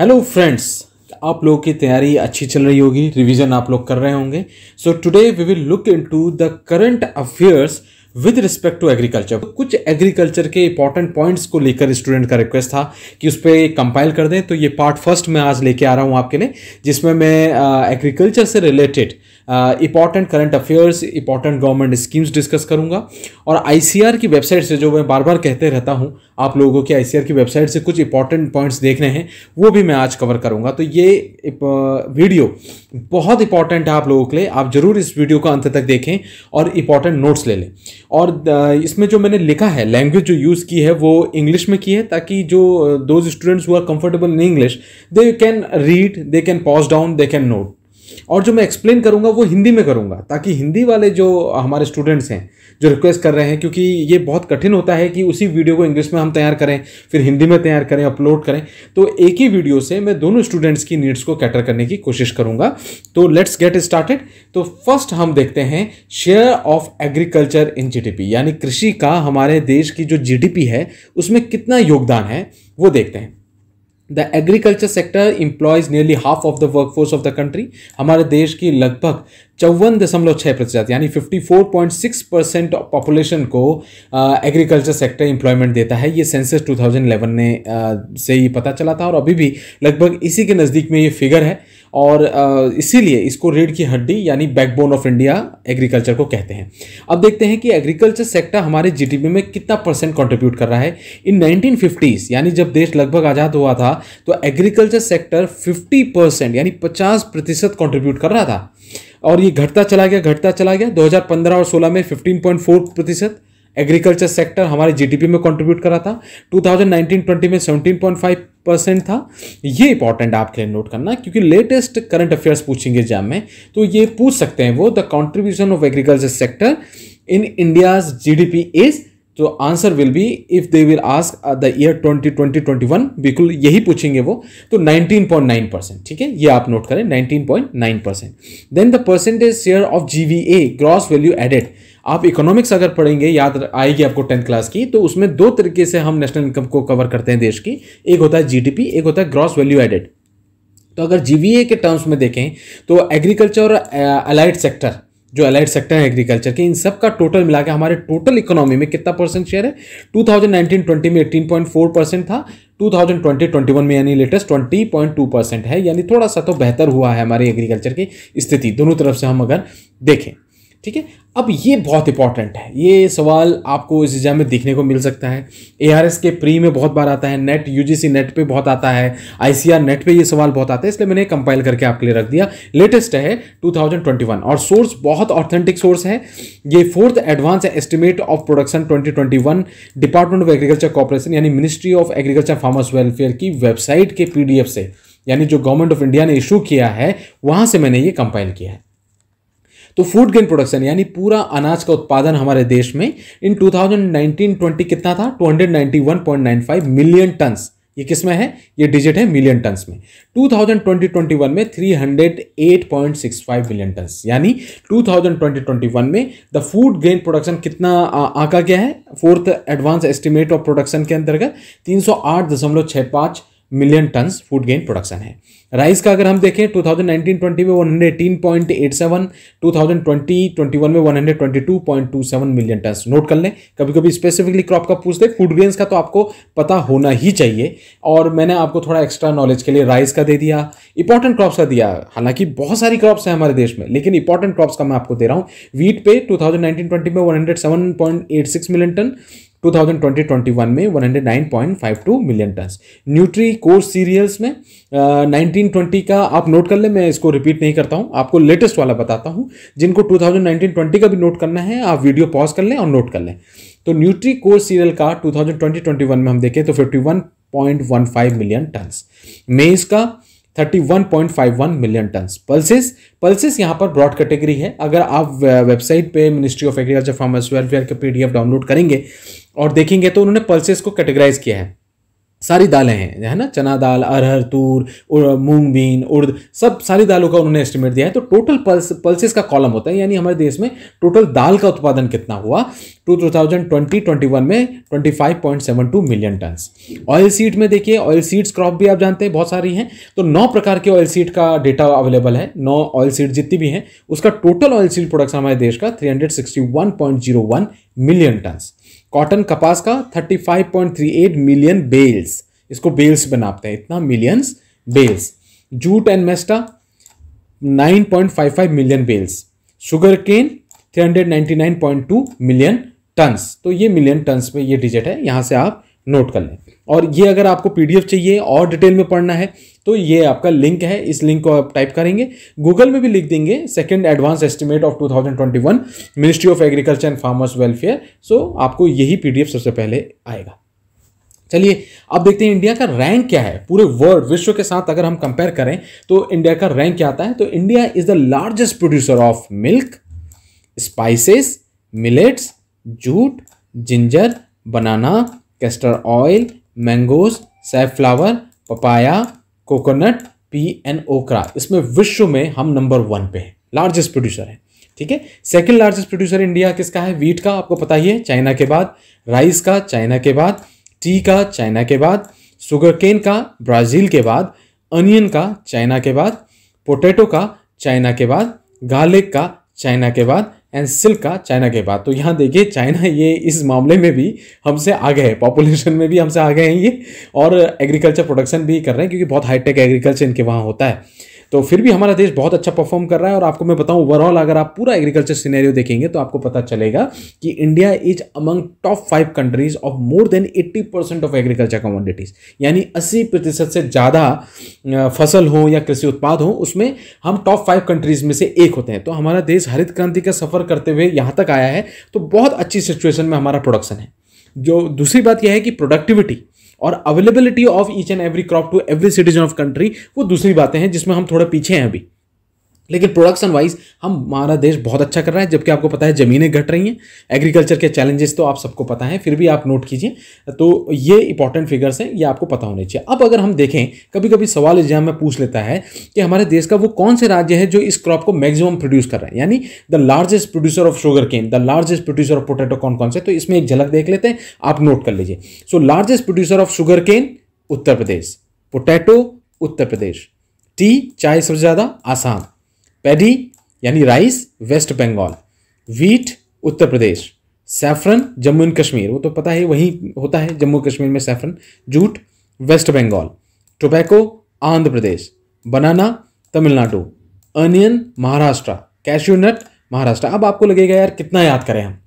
Hello friends, आप लोगों की तैयारी अच्छी चल रही होगी, रिवीजन आप लोग कर रहे होंगे। So today we will look into the current affairs with respect to agriculture. कुछ एग्रीकल्चर के इंपॉर्टेंट पॉइंट्स को लेकर स्टूडेंट का रिक्वेस्ट था कि उस पर कंपाइल कर दें, तो ये पार्ट फर्स्ट मैं आज लेके आ रहा हूँ आपके लिए, जिसमें मैं एग्रीकल्चर से related important current affairs, important government schemes discuss करूंगा। और आईसीआर की वेबसाइट से, जो मैं बार बार कहते रहता हूं आप लोगों की, आईसीआर की वेबसाइट से कुछ इंपॉर्टेंट पॉइंट्स देखने हैं, वो भी मैं आज कवर करूंगा। तो ये वीडियो बहुत इंपॉर्टेंट है आप लोगों के लिए, आप जरूर इस वीडियो का अंत तक देखें और इंपॉर्टेंट नोट्स ले लें। और इसमें जो मैंने लिखा है, लैंग्वेज जो यूज़ की है वो इंग्लिश में की है, ताकि जो those students who are comfortable in English, they can read, they can pause down, they can note. और जो मैं एक्सप्लेन करूंगा वो हिंदी में करूंगा, ताकि हिंदी वाले जो हमारे स्टूडेंट्स हैं जो रिक्वेस्ट कर रहे हैं, क्योंकि ये बहुत कठिन होता है कि उसी वीडियो को इंग्लिश में हम तैयार करें, फिर हिंदी में तैयार करें, अपलोड करें। तो एक ही वीडियो से मैं दोनों स्टूडेंट्स की नीड्स को कैटर करने की कोशिश करूंगा। तो लेट्स गेट स्टार्टेड। तो फर्स्ट हम देखते हैं share of agriculture in GDP, यानी कृषि का हमारे देश की जो जीडीपी है उसमें कितना योगदान है वो देखते हैं। The agriculture sector employs nearly half of the workforce of the country. हमारे देश की लगभग 54.6% यानी 54.6% पॉपुलेशन को एग्रीकल्चर सेक्टर एम्प्लॉयमेंट देता है। ये सेंसस 2011 ने से ही पता चला था, और अभी भी लगभग इसी के नज़दीक में ये फिगर है। और इसीलिए इसको रीढ़ की हड्डी यानी बैकबोन ऑफ इंडिया एग्रीकल्चर को कहते हैं। अब देखते हैं कि एग्रीकल्चर सेक्टर हमारे जीडीपी में कितना परसेंट कंट्रीब्यूट कर रहा है। इन 1950s यानी जब देश लगभग आज़ाद हुआ था, तो एग्रीकल्चर सेक्टर 50% यानी 50% कॉन्ट्रीब्यूट कर रहा था, और ये घटता चला गया। 2015 और 16 में 15.4% एग्रीकल्चर सेक्टर हमारे जीडीपी में कंट्रीब्यूट कर रहा था। 2019-20 में 17.5% था। ये इंपॉर्टेंट आपके लिए नोट करना, क्योंकि लेटेस्ट करंट अफेयर्स पूछेंगे एग्जाम में, तो ये पूछ सकते हैं वो, the contribution of agriculture sector in India's GDP is, तो answer will be, if they will ask the year 2020-21, बिल्कुल यही पूछेंगे वो, तो 19.9%। ठीक है, ये आप नोट करें, 19.9%। Then the percentage share of GVA, gross value added. आप इकोनॉमिक्स अगर पढ़ेंगे, याद आएगी आपको 10th क्लास की, तो उसमें दो तरीके से हम नेशनल इनकम को कवर करते हैं देश की, एक होता है जीडीपी, एक होता है ग्रॉस वैल्यू एडेड। तो अगर जीवीए के टर्म्स में देखें तो एग्रीकल्चर और अलाइड सेक्टर, जो अलाइड सेक्टर है एग्रीकल्चर के, इन सब का टोटल मिला के हमारे टोटल इकोनॉमी में कितना परसेंट शेयर है। 2019-20 में 18.4% था, 2020-21 में यानी लेटेस्ट 20.2% है, यानी थोड़ा सा तो बेहतर हुआ है हमारे एग्रीकल्चर की स्थिति, दोनों तरफ से हम अगर देखें। ठीक है, अब ये बहुत इंपॉर्टेंट है, ये सवाल आपको इस एग्जाम में देखने को मिल सकता है। एआरएस के प्री में बहुत बार आता है, नेट यूजीसी नेट पे बहुत आता है, आईसीआर नेट पे ये सवाल बहुत आता है, इसलिए मैंने कंपाइल करके आपके लिए रख दिया। लेटेस्ट है 2021, और सोर्स बहुत ऑथेंटिक सोर्स है ये, 4th advance estimate of production 2021, department of agriculture corporation यानी ministry of agriculture farmers welfare की वेबसाइट के पीडीएफ से, यानी जो गवर्नमेंट ऑफ इंडिया ने इशू किया है वहां से मैंने ये कंपाइल किया है। तो फूड ग्रेन प्रोडक्शन यानी पूरा अनाज का उत्पादन हमारे देश में इन 2019-20 कितना था, 291.95 मिलियन टन्स। ये किसमें है, ये डिजिट है मिलियन टन्स में। 2020-21 में 308.65 मिलियन टन्स, यानी 2020-21 में द फूड ग्रेन प्रोडक्शन कितना आंका गया है, 4th advance estimate of production के अंतर्गत 308.65 million tons food grain production है। राइस का अगर हम देखें, 2019-20 में 118.87, 2020-21 में 122.27 मिलियन टन्स। नोट कर लें, कभी कभी स्पेसिफिकली क्रॉप का पूछते, फूड ग्रेन्स का तो आपको पता होना ही चाहिए, और मैंने आपको थोड़ा एक्स्ट्रा नॉलेज के लिए राइस का दे दिया, इंपॉर्टेंट क्रॉप्स का दिया। हालांकि बहुत सारी क्रॉप्स हैं हमारे देश में, लेकिन इंपॉर्टेंट क्रॉप्स का मैं आपको दे रहा हूँ। व्हीट पे 2019-20 में 107.86 मिलियन टन, 2020-21 में 109.52 million ton. Nutri coarse cereals में 19-20 का आप नोट कर लें, मैं इसको रिपीट नहीं करता हूं, आपको लेटेस्ट वाला बताता हूं। जिनको 2019-20 का भी नोट करना है, आप वीडियो पॉज कर लें और नोट कर लें। तो न्यूट्री कोर्स सीरियल का 2020-21 में हम देखें तो 51.15 मिलियन टन, मेज का 31.51 मिलियन टन्स। पल्सेस यहाँ पर ब्रॉड कैटेगरी है, अगर आप वेबसाइट पे ministry of agriculture farmers welfare के पीडीएफ डाउनलोड करेंगे और देखेंगे तो उन्होंने पल्सेस को कैटेगराइज किया है। सारी दालें हैं, है ना, चना दाल, अरहर, तूर, मूंग, बीन, उर्द, सब सारी दालों का उन्होंने एस्टिमेट दिया है। तो टोटल पल्सेस का कॉलम होता है, यानी हमारे देश में टोटल दाल का उत्पादन कितना हुआ 2020-21 में 25.72 मिलियन टन्स। ऑयल सीड में देखिए, ऑयल सीड्स क्रॉप भी आप जानते हैं बहुत सारी हैं, तो 9 प्रकार के ऑयल सीड का डेटा अवेलेबल है। 9 ऑयल सीड जितनी भी हैं उसका टोटल ऑयल सीड प्रोडक्शन हमारे देश का 361.01 मिलियन टन्स। कॉटन कपास का 35.38 मिलियन बेल्स, इसको बेल्स बनाते हैं, इतना millions bales. Jute and mesta 9.55 million bales. Sugar cane 399.2 million tons. तो ये मिलियन टन्स में ये डिजिट है, यहाँ से आप नोट कर लें। और ये अगर आपको पीडीएफ चाहिए और डिटेल में पढ़ना है तो ये आपका लिंक है, इस लिंक को आप टाइप करेंगे, गूगल में भी लिख देंगे second advance estimate of 2021 ministry of agriculture and farmers welfare, so आपको यही पीडीएफ सबसे पहले आएगा। चलिए अब देखते हैं इंडिया का रैंक क्या है पूरे वर्ल्ड, विश्व के साथ अगर हम कंपेयर करें तो इंडिया का रैंक क्या आता है। तो India is the largest producer of milk, spices, millets, jute, ginger, banana, castor oil, mangoes, safflower, papaya, coconut, pea and okra. इसमें विश्व में हम नंबर 1 पे हैं, लार्जेस्ट प्रोड्यूसर है, ठीक है। सेकंड लार्जेस्ट प्रोड्यूसर इंडिया किसका है? वीट का, आपको पता ही है, चाइना के बाद। राइस का चाइना के बाद। टी का चाइना के बाद। शुगर केन का ब्राज़ील के बाद। अनियन का चाइना के बाद। पोटैटो का चाइना के बाद। गार्लिक का चाइना के बाद। एंड सिल्क का चाइना के बाद। तो यहाँ देखिए चाइना ये इस मामले में भी हमसे आगे है, पॉपुलेशन में भी हमसे आगे हैं ये, और एग्रीकल्चर प्रोडक्शन भी कर रहे हैं क्योंकि बहुत हाईटेक एग्रीकल्चर इनके वहाँ होता है। तो फिर भी हमारा देश बहुत अच्छा परफॉर्म कर रहा है। और आपको मैं बताऊं ओवरऑल अगर आप पूरा एग्रीकल्चर सिनेरियो देखेंगे तो आपको पता चलेगा कि India is among top 5 countries of more than 80% of agriculture commodities, यानी 80% से ज़्यादा फसल हो या कृषि उत्पाद हो उसमें हम टॉप 5 कंट्रीज में से एक होते हैं। तो हमारा देश हरित क्रांति का सफ़र करते हुए यहाँ तक आया है, तो बहुत अच्छी सिचुएशन में हमारा प्रोडक्शन है। जो दूसरी बात यह है कि प्रोडक्टिविटी और availability of each and every crop to every citizen of country, वो दूसरी बातें हैं जिसमें हम थोड़ा पीछे हैं अभी, लेकिन प्रोडक्शन वाइज हमारा देश बहुत अच्छा कर रहा है। जबकि आपको पता है ज़मीनें घट रही हैं, एग्रीकल्चर के चैलेंजेस तो आप सबको पता है, फिर भी आप नोट कीजिए। तो ये इंपॉर्टेंट फिगर्स हैं, ये आपको पता होने चाहिए। अब अगर हम देखें, कभी कभी सवाल एग्जाम में पूछ लेता है कि हमारे देश का वो कौन से राज्य है जो इस क्रॉप को मैक्सिमम प्रोड्यूस कर रहा है, यानी the largest producer of sugar cane, the largest producer of potato कौन से, तो इसमें एक झलक देख लेते हैं, आप नोट कर लीजिए। So largest producer of sugar cane Uttar Pradesh, potato Uttar Pradesh, tea चाय सबसे ज़्यादा आसाम, पैडी यानी rice West Bengal, wheat Uttar Pradesh, saffron Jammu and Kashmir, वो तो पता है वहीं होता है जम्मू कश्मीर में saffron, jute West Bengal, tobacco Andhra Pradesh, banana Tamil Nadu, onion Maharashtra, cashew nut Maharashtra. अब आपको लगेगा यार कितना याद करें हम,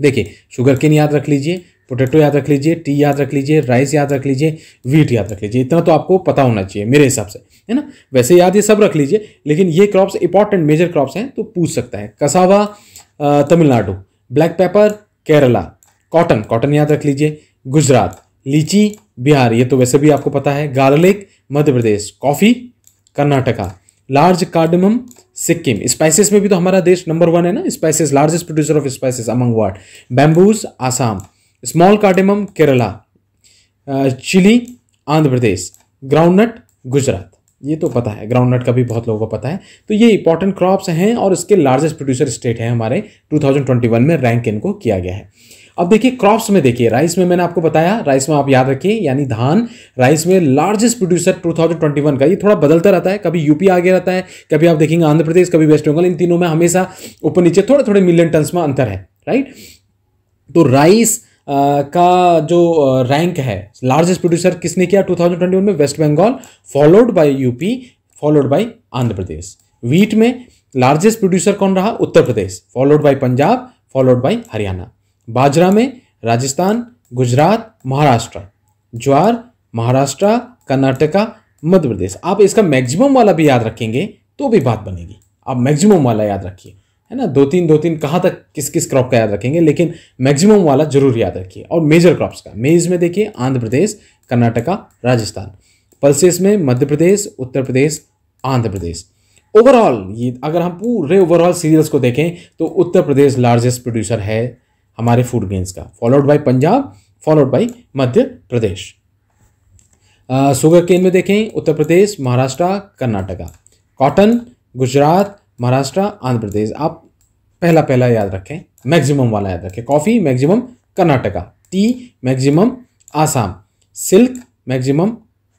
देखिए शुगर केन याद रख लीजिए, पोटैटो याद रख लीजिए, टी याद रख लीजिए, राइस याद रख लीजिए, व्हीट याद रख लीजिए, इतना तो आपको पता होना चाहिए मेरे हिसाब से, है ना। वैसे याद ये सब रख लीजिए, लेकिन ये क्रॉप्स इंपॉर्टेंट मेजर क्रॉप्स हैं तो पूछ सकता है। Cassava Tamil Nadu, black pepper Kerala, cotton cotton याद रख लीजिए, गुजरात, लीची बिहार, ये तो वैसे भी आपको पता है, garlic Madhya Pradesh, coffee Karnataka, large cardamom Sikkim. Spices में भी तो हमारा देश नंबर 1 है ना, spices largest producer of spices among world, bamboos Assam, small cardamom Kerala, chilli Andhra Pradesh, groundnut Gujarat, ये तो पता है, ग्राउंडनट का भी बहुत लोगों को पता है। तो ये इंपॉर्टेंट क्रॉप्स हैं और इसके लार्जेस्ट प्रोड्यूसर स्टेट हैं हमारे, 2021 में रैंक इनको किया गया है। अब देखिए क्रॉप्स में देखिए, राइस में मैंने आपको बताया, राइस में आप याद रखिए, यानी धान, राइस में लार्जेस्ट प्रोड्यूसर 2021 का, ये थोड़ा बदलता रहता है, कभी यूपी आगे रहता है, कभी आप देखेंगे आंध्र प्रदेश, कभी वेस्ट बंगाल, इन तीनों में हमेशा ऊपर नीचे थोड़े थोड़े मिलियन टन्स में अंतर है, राइट। तो राइस का जो रैंक है लार्जेस्ट प्रोड्यूसर किसने किया 2021 में? West Bengal, followed by UP, followed by Andhra Pradesh. Wheat में लार्जेस्ट प्रोड्यूसर कौन रहा? Uttar Pradesh, followed by Punjab, followed by Haryana. बाजरा में राजस्थान, गुजरात, महाराष्ट्र, ज्वार महाराष्ट्र, कर्नाटका, मध्य प्रदेश। आप इसका मैक्सिमम वाला भी याद रखेंगे तो भी बात बनेगी, आप मैक्सिमम वाला याद रखिए, है ना। दो तीन कहाँ तक किस किस क्रॉप का याद रखेंगे, लेकिन मैक्सिमम वाला जरूर याद रखिए। और मेजर क्रॉप्स का, मेज में देखिए आंध्र प्रदेश, कर्नाटका, राजस्थान, पल्सेस में मध्य प्रदेश, उत्तर प्रदेश, आंध्र प्रदेश। ओवरऑल ये अगर हम पूरे ओवरऑल सीरियल्स को देखें तो उत्तर प्रदेश लार्जेस्ट प्रोड्यूसर है हमारे फूड ग्रेन्स का, followed by Punjab, followed by Madhya Pradesh. Sugar cane में देखें उत्तर प्रदेश, महाराष्ट्र, कर्नाटका। कॉटन गुजरात, महाराष्ट्र, आंध्र प्रदेश। आप पहला पहला याद रखें, मैक्सिमम वाला याद रखें। Coffee maximum Karnataka, tea maximum Assam, silk maximum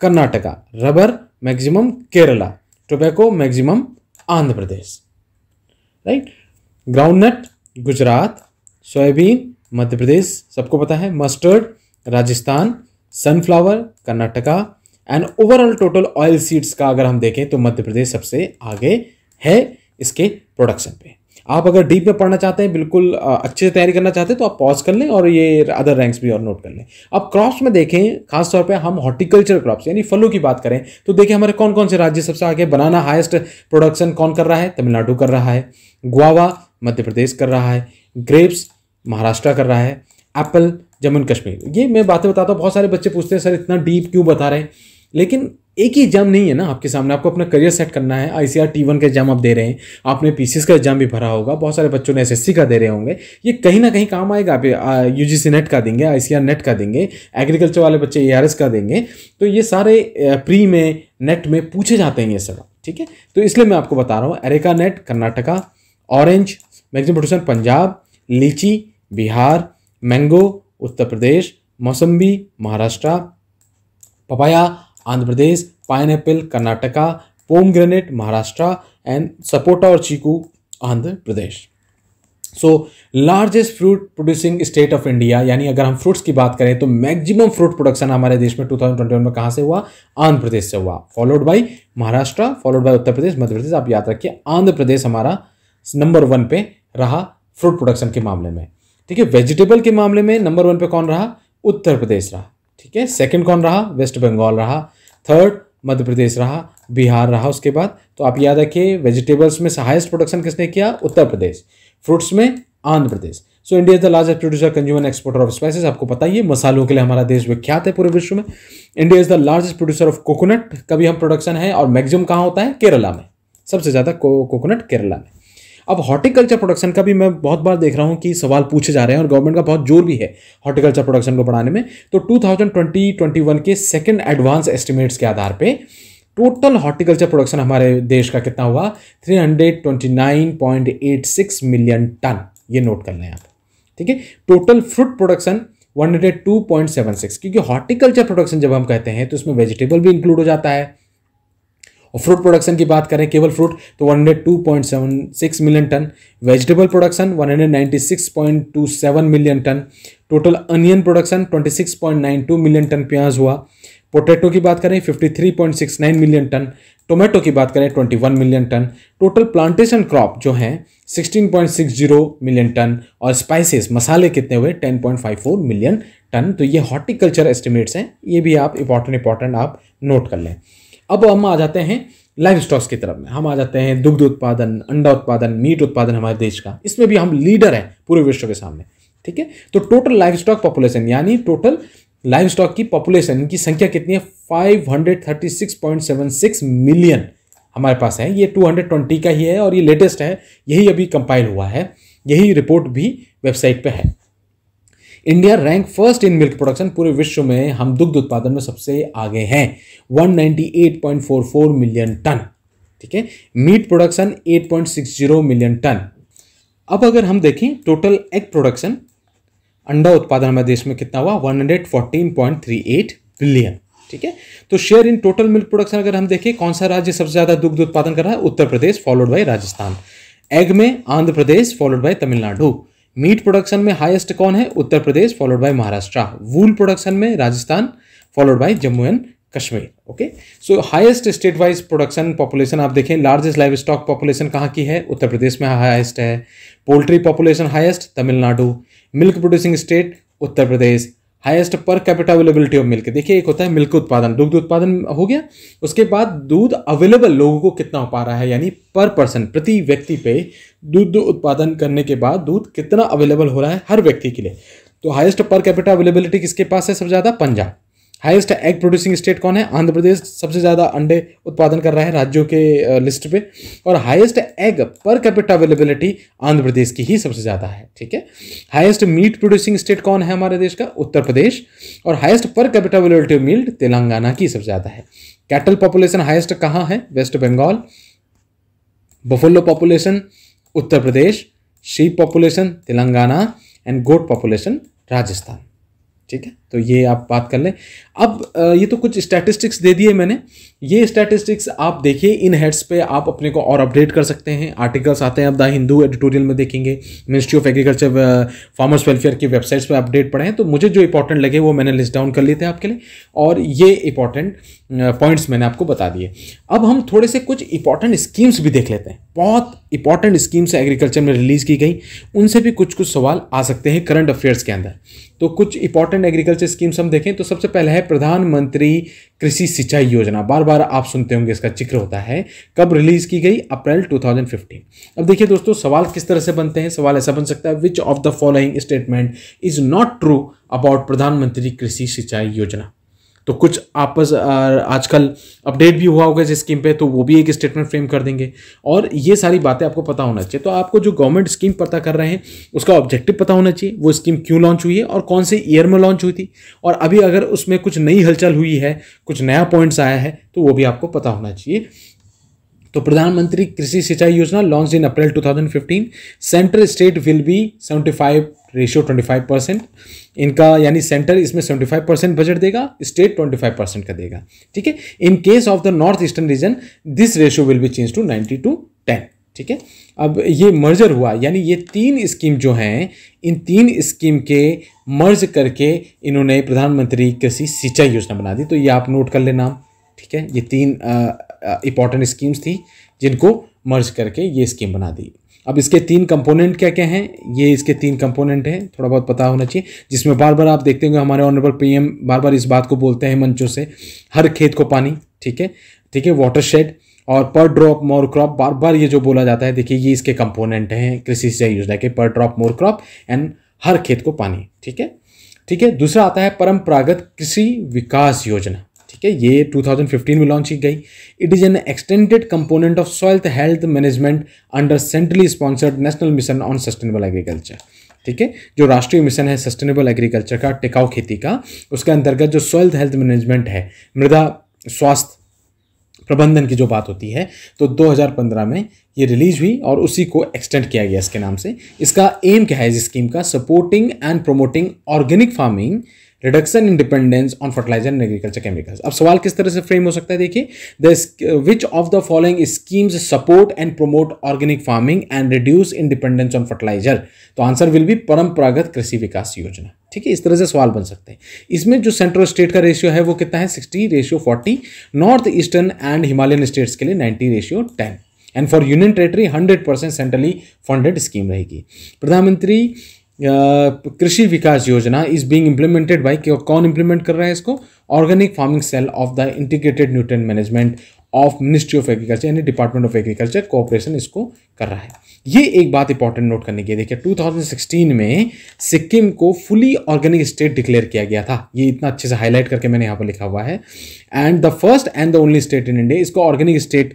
Karnataka, rubber maximum Kerala, tobacco maximum Andhra Pradesh. Right. Groundnut Gujarat, soybean Madhya Pradesh, सबको पता है, mustard Rajasthan, sunflower Karnataka. And overall total oil seeds का अगर हम देखें तो मध्य प्रदेश सबसे आगे है इसके प्रोडक्शन पे। आप अगर डीप में पढ़ना चाहते हैं, बिल्कुल अच्छे से तैयारी करना चाहते हैं तो आप पॉज कर लें और ये अदर रैंक्स भी और नोट कर लें। अब क्रॉप्स में देखें, खासतौर पे हम हॉर्टिकल्चर क्रॉप्स यानी फलों की बात करें तो देखिए हमारे कौन कौन से राज्य सबसे आगे। बनाना हाईएस्ट प्रोडक्शन कौन कर रहा है? तमिलनाडु कर रहा है। गुआवा मध्य प्रदेश कर रहा है। ग्रेप्स महाराष्ट्र कर रहा है। एप्पल जम्मू कश्मीर। ये मैं बातें बताता हूँ, बहुत सारे बच्चे पूछते हैं सर इतना डीप क्यों बता रहे हैं, लेकिन एक ही एग्जाम नहीं है ना आपके सामने, आपको अपना करियर सेट करना है। आईसीआर T1 का एग्जाम आप दे रहे हैं, आपने पीसीएस का एग्जाम भी भरा होगा, बहुत सारे बच्चों ने एसएससी का दे रहे होंगे, ये कहीं ना कहीं काम आएगा। आप यूजीसी नेट का देंगे, आईसीआर नेट का देंगे, एग्रीकल्चर वाले बच्चे एआरएस का देंगे, तो ये सारे प्री में नेट में पूछे जाते हैं ये सब, ठीक है। तो इसलिए मैं आपको बता रहा हूँ। Areca nut Karnataka, orange maximum production Punjab, litchi Bihar, mango Uttar Pradesh, mosambi Maharashtra, papaya Andhra Pradesh, pineapple Karnataka, pomegranate Maharashtra, and sapota और chikoo Andhra Pradesh. So largest fruit producing state of India, यानी अगर हम फ्रूट्स की बात करें तो मैक्सिमम फ्रूट प्रोडक्शन हमारे देश में 2021 में कहाँ से हुआ? आंध्र प्रदेश से हुआ, followed by Maharashtra, followed by Uttar Pradesh, Madhya Pradesh. आप याद रखिए आंध्र प्रदेश हमारा नंबर 1 पे रहा फ्रूट प्रोडक्शन के मामले में, ठीक है। वेजिटेबल के मामले में नंबर 1 पे कौन रहा? उत्तर प्रदेश रहा, ठीक है। सेकंड कौन रहा? वेस्ट बंगाल रहा। थर्ड मध्य प्रदेश रहा, बिहार रहा उसके बाद। तो आप याद रखिए वेजिटेबल्स में हाईएस्ट प्रोडक्शन किसने किया? उत्तर प्रदेश। फ्रूट्स में Andhra Pradesh. So India is the largest producer, consumer, exporter of spices. आपको पता ही है मसालों के लिए हमारा देश विख्यात है पूरे विश्व में। India is the largest producer of coconut का भी हम प्रोडक्शन है, और मैक्सिमम कहाँ होता है? केरला में, सबसे ज़्यादा कोकोनट केरला में। अब हॉर्टिकल्चर प्रोडक्शन का भी मैं बहुत बार देख रहा हूं कि सवाल पूछे जा रहे हैं, और गवर्नमेंट का बहुत जोर भी है हॉर्टिकल्चर प्रोडक्शन को बढ़ाने में। तो 2020-21 के सेकंड एडवांस एस्टिमेट्स के आधार पे टोटल हॉर्टिकल्चर प्रोडक्शन हमारे देश का कितना हुआ? 329.86 मिलियन टन, ये नोट कर लें आप, ठीक है। टोटल फ्रूट प्रोडक्शन 102.76, क्योंकि हॉर्टिकल्चर प्रोडक्शन जब हम कहते हैं तो इसमें वेजिटेबल भी इंक्लूड हो जाता है। और फ्रूट प्रोडक्शन की बात करें केवल फ्रूट तो 102.76 million ton, vegetable production 196.27 million ton, total onion production 26.92 million ton प्याज हुआ, पोटैटो की बात करें 53.69 मिलियन टन, टोमेटो की बात करें 21 million ton, total plantation crop जो हैं 16.60 मिलियन टन, और स्पाइसेस मसाले कितने हुए? 10.54 मिलियन टन। तो ये हॉर्टिकल्चर एस्टिमेट्स हैं, ये भी आप इंपॉर्टेंट आप नोट कर लें। अब हम आ जाते हैं लाइव स्टॉक्स की तरफ में, हम आ जाते हैं दुग्ध उत्पादन, अंडा उत्पादन, मीट उत्पादन। हमारे देश का इसमें भी हम लीडर हैं पूरे विश्व के सामने, ठीक है। तो टोटल लाइव स्टॉक पॉपुलेशन यानी टोटल लाइव स्टॉक की पॉपुलेशन, इनकी संख्या कितनी है? 536.76 मिलियन हमारे पास है। ये 220 का ही है और ये लेटेस्ट है, यही अभी कंपाइल हुआ है, यही रिपोर्ट भी वेबसाइट पर है। India rank first in milk production, पूरे विश्व में हम दुग्ध उत्पादन में सबसे आगे हैं, 198.44 मिलियन टन, ठीक है। Meat production 8.60 million ton. अब अगर हम देखें टोटल एग प्रोडक्शन, अंडा उत्पादन हमारे देश में कितना हुआ? 114.38 बिलियन, ठीक है। तो share in total milk production अगर हम देखें कौन सा राज्य सबसे ज़्यादा दुग्ध उत्पादन कर रहा है? Uttar Pradesh, followed by Rajasthan. Egg में Andhra Pradesh, followed by Tamil Nadu. Meat production में हाईएस्ट कौन है? Uttar Pradesh, followed by Maharashtra. Wool production में Rajasthan, followed by Jammu and Kashmir. Okay, so highest state wise production population आप देखें, लार्जेस्ट लाइव स्टॉक पॉपुलेशन कहाँ की है? उत्तर प्रदेश में हाईएस्ट है। Poultry population highest Tamil Nadu. Milk producing state Uttar Pradesh. Highest per capita availability of milk, देखिए एक होता है मिल्क उत्पादन, दुग्ध उत्पादन हो गया, उसके बाद दूध अवेलेबल लोगों को कितना हो पा रहा है, यानी पर पर्सन, प्रति व्यक्ति पे दूध उत्पादन करने के बाद दूध कितना अवेलेबल हो रहा है हर व्यक्ति के लिए। तो हाईएस्ट पर कैपिटा अवेलेबिलिटी किसके पास है सबसे ज़्यादा? Punjab. Highest egg producing state कौन है? आंध्र प्रदेश सबसे ज़्यादा अंडे उत्पादन कर रहा है राज्यों के लिस्ट पे, और highest egg per capita availability Andhra Pradesh की ही सबसे ज़्यादा है। ठीक है, हाईएस्ट मीट प्रोड्यूसिंग स्टेट कौन है हमारे देश का? उत्तर प्रदेश, और highest per capita availability meet Telangana की सबसे ज़्यादा है। कैटल पॉपुलेशन हाइएस्ट कहाँ है? West Bengal. Buffalo population Uttar Pradesh, sheep population Telangana, and goat population Rajasthan. ठीक है, तो ये आप बात कर लें। अब ये तो कुछ स्टैटिस्टिक्स दे दिए मैंने, ये स्टैटिस्टिक्स आप देखिए, इन हेड्स पे आप अपने को और अपडेट कर सकते हैं। आर्टिकल्स आते हैं, आप द हिंदू एडिटोरियल में देखेंगे, ministry of agriculture farmers welfare की वेबसाइट्स पे अपडेट पड़े हैं। तो मुझे जो इंपॉर्टेंट लगे वो मैंने लिस्ट डाउन कर लिए थे आपके लिए, और ये इंपॉर्टेंट पॉइंट्स मैंने आपको बता दिए। अब हम थोड़े से कुछ इंपॉर्टेंट स्कीम्स भी देख लेते हैं। बहुत इंपॉर्टेंट स्कीम्स एग्रीकल्चर में रिलीज़ की गई, उनसे भी कुछ कुछ सवाल आ सकते हैं करंट अफेयर्स के अंदर। तो कुछ इंपॉर्टेंट एग्रीकल्चर स्कीम्स हम देखें तो सबसे पहला है प्रधानमंत्री कृषि सिंचाई योजना। बार बार आप सुनते होंगे, इसका जिक्र होता है। कब रिलीज की गई? अप्रैल 2015। अब देखिए दोस्तों, सवाल किस तरह से बनते हैं। सवाल ऐसा बन सकता है, which of the following statement is not true about Pradhan Mantri Krishi Sinchai योजना। तो कुछ आपस आजकल अपडेट भी हुआ होगा जिस स्कीम पे, तो वो भी एक स्टेटमेंट फ्रेम कर देंगे, और ये सारी बातें आपको पता होना चाहिए। तो आपको जो गवर्नमेंट स्कीम पता कर रहे हैं उसका ऑब्जेक्टिव पता होना चाहिए, वो स्कीम क्यों लॉन्च हुई है और कौन से ईयर में लॉन्च हुई थी, और अभी अगर उसमें कुछ नई हलचल हुई है, कुछ नया पॉइंट्स आया है, तो वो भी आपको पता होना चाहिए। तो प्रधानमंत्री Krishi Sinchai Yojana launch in April 2015, centre state will be 75:25% इनका, यानी सेंटर इसमें 75% बजट देगा, स्टेट 25% का देगा। ठीक है, in case of the north eastern region this ratio will be change to 90:10। ठीक है, अब ये मर्जर हुआ, यानी ये तीन स्कीम जो हैं, इन तीन स्कीम के मर्ज करके इन्होंने प्रधानमंत्री कृषि सिंचाई योजना बना दी। तो ये आप नोट कर लेना। ठीक है, ये तीन इंपॉर्टेंट स्कीम्स थी जिनको मर्ज करके ये स्कीम बना दी। अब इसके तीन कंपोनेंट क्या क्या हैं? ये इसके तीन कंपोनेंट हैं, थोड़ा बहुत पता होना चाहिए, जिसमें बार बार आप देखते होंगे हमारे ऑनरेबल पीएम बार बार इस बात को बोलते हैं मंचों से, हर खेत को पानी। ठीक है, ठीक है, वाटर शेड और पर ड्रॉप मोर क्रॉप, बार बार ये जो बोला जाता है, देखिए ये इसके कंपोनेंट हैं कृषि सिंचाई योजना के, per drop more crop and हर खेत को पानी। ठीक है, ठीक है। दूसरा आता है परंपरागत कृषि विकास योजना। ठीक है, ये 2015 में लॉन्च की गई। It is an extended component of soil health management under centrally sponsored national mission on sustainable agriculture. ठीक है, जो राष्ट्रीय मिशन है सस्टेनेबल एग्रीकल्चर का, टिकाऊ खेती का, उसके अंतर्गत जो सॉइल हेल्थ मैनेजमेंट है, मृदा स्वास्थ्य प्रबंधन की जो बात होती है, तो 2015 में ये रिलीज हुई और उसी को एक्सटेंड किया गया इसके नाम से। इसका एम क्या है इस स्कीम का? Supporting and promoting organic farming, reduction in dependence on fertiliser and agriculture chemicals. अब सवाल किस तरह से फ्रेम हो सकता है, देखिए, the which of the following schemes support and promote organic farming and reduce in dependence on fertiliser. तो answer will be Paramparagat Krishi Vikas योजना। ठीक है, इस तरह से सवाल बन सकते हैं। इसमें जो सेंट्रल स्टेट का रेशियो है वो कितना है? 60:40, north eastern and Himalayan states के लिए 90:10, and for union territory 100% centrally funded scheme रहेगी। Pradhan Mantri Krishi Vikas Yojana is being implemented by, कौन इम्प्लीमेंट कर रहा है इसको? Organic farming cell of the integrated nutrient management of ministry of agriculture, यानी डिपार्टमेंट ऑफ एग्रीकल्चर कोऑपरेशन इसको कर रहा है। ये एक बात इंपॉर्टेंट नोट करने की है, देखिए 2016 में सिक्किम को फुली ऑर्गेनिक स्टेट डिक्लेयर किया गया था। ये इतना अच्छे से हाईलाइट करके मैंने यहाँ पर लिखा हुआ है, and the first and the only state in India, इसको ऑर्गेनिक स्टेट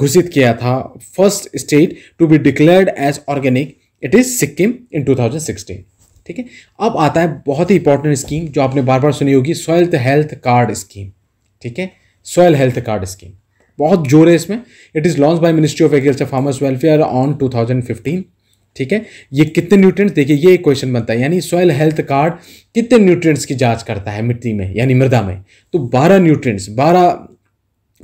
घोषित किया था, first state to be declared as organic, it is Sikkim in 2016। ठीक है, अब आता है बहुत ही इंपॉर्टेंट स्कीम जो आपने बार बार सुनी होगी, सॉइल हेल्थ कार्ड स्कीम। ठीक है, सॉइल हेल्थ कार्ड स्कीम, बहुत जोर है इसमें। It is launch by ministry of agriculture farmers welfare on 2015। ठीक है, ये कितने न्यूट्रिएंट्स, देखिए ये एक क्वेश्चन बनता है, यानी सॉइल हेल्थ कार्ड कितने न्यूट्रिएंट्स की जांच करता है मिट्टी में, यानी मृदा में? तो 12 न्यूट्रिएंट्स, 12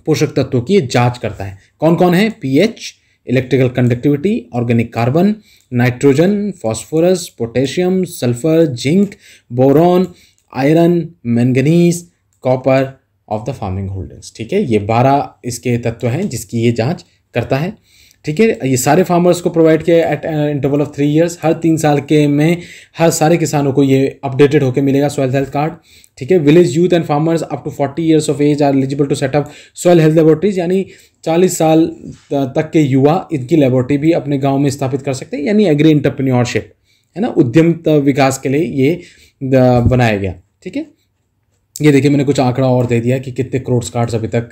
पोषक तत्वों की जाँच करता है। कौन कौन है? PH, electrical conductivity, organic carbon, nitrogen, phosphorus, potassium, sulphur, zinc, boron, iron, manganese, copper of the farming holders. ठीक है, ये 12 इसके तत्व हैं जिसकी ये जांच करता है। ठीक है, ये सारे फार्मर्स को प्रोवाइड किया एट इंटरवल ऑफ 3 इयर्स, हर 3 साल के में हर सारे किसानों को ये अपडेटेड होकर मिलेगा सॉइल हेल्थ कार्ड। ठीक है, village youth and farmers up to 40 years of age are eligible to set up soil health laboratories, यानी 40 साल तक के युवा इनकी लेबोरेटरी भी अपने गाँव में स्थापित कर सकते हैं, यानी एग्री एंटरप्रेन्योरशिप है ना, उद्यम विकास के लिए ये बनाया गया। ठीक है, ये देखिए मैंने कुछ आंकड़ा और दे दिया कि कितने करोड़ कार्ड्स अभी तक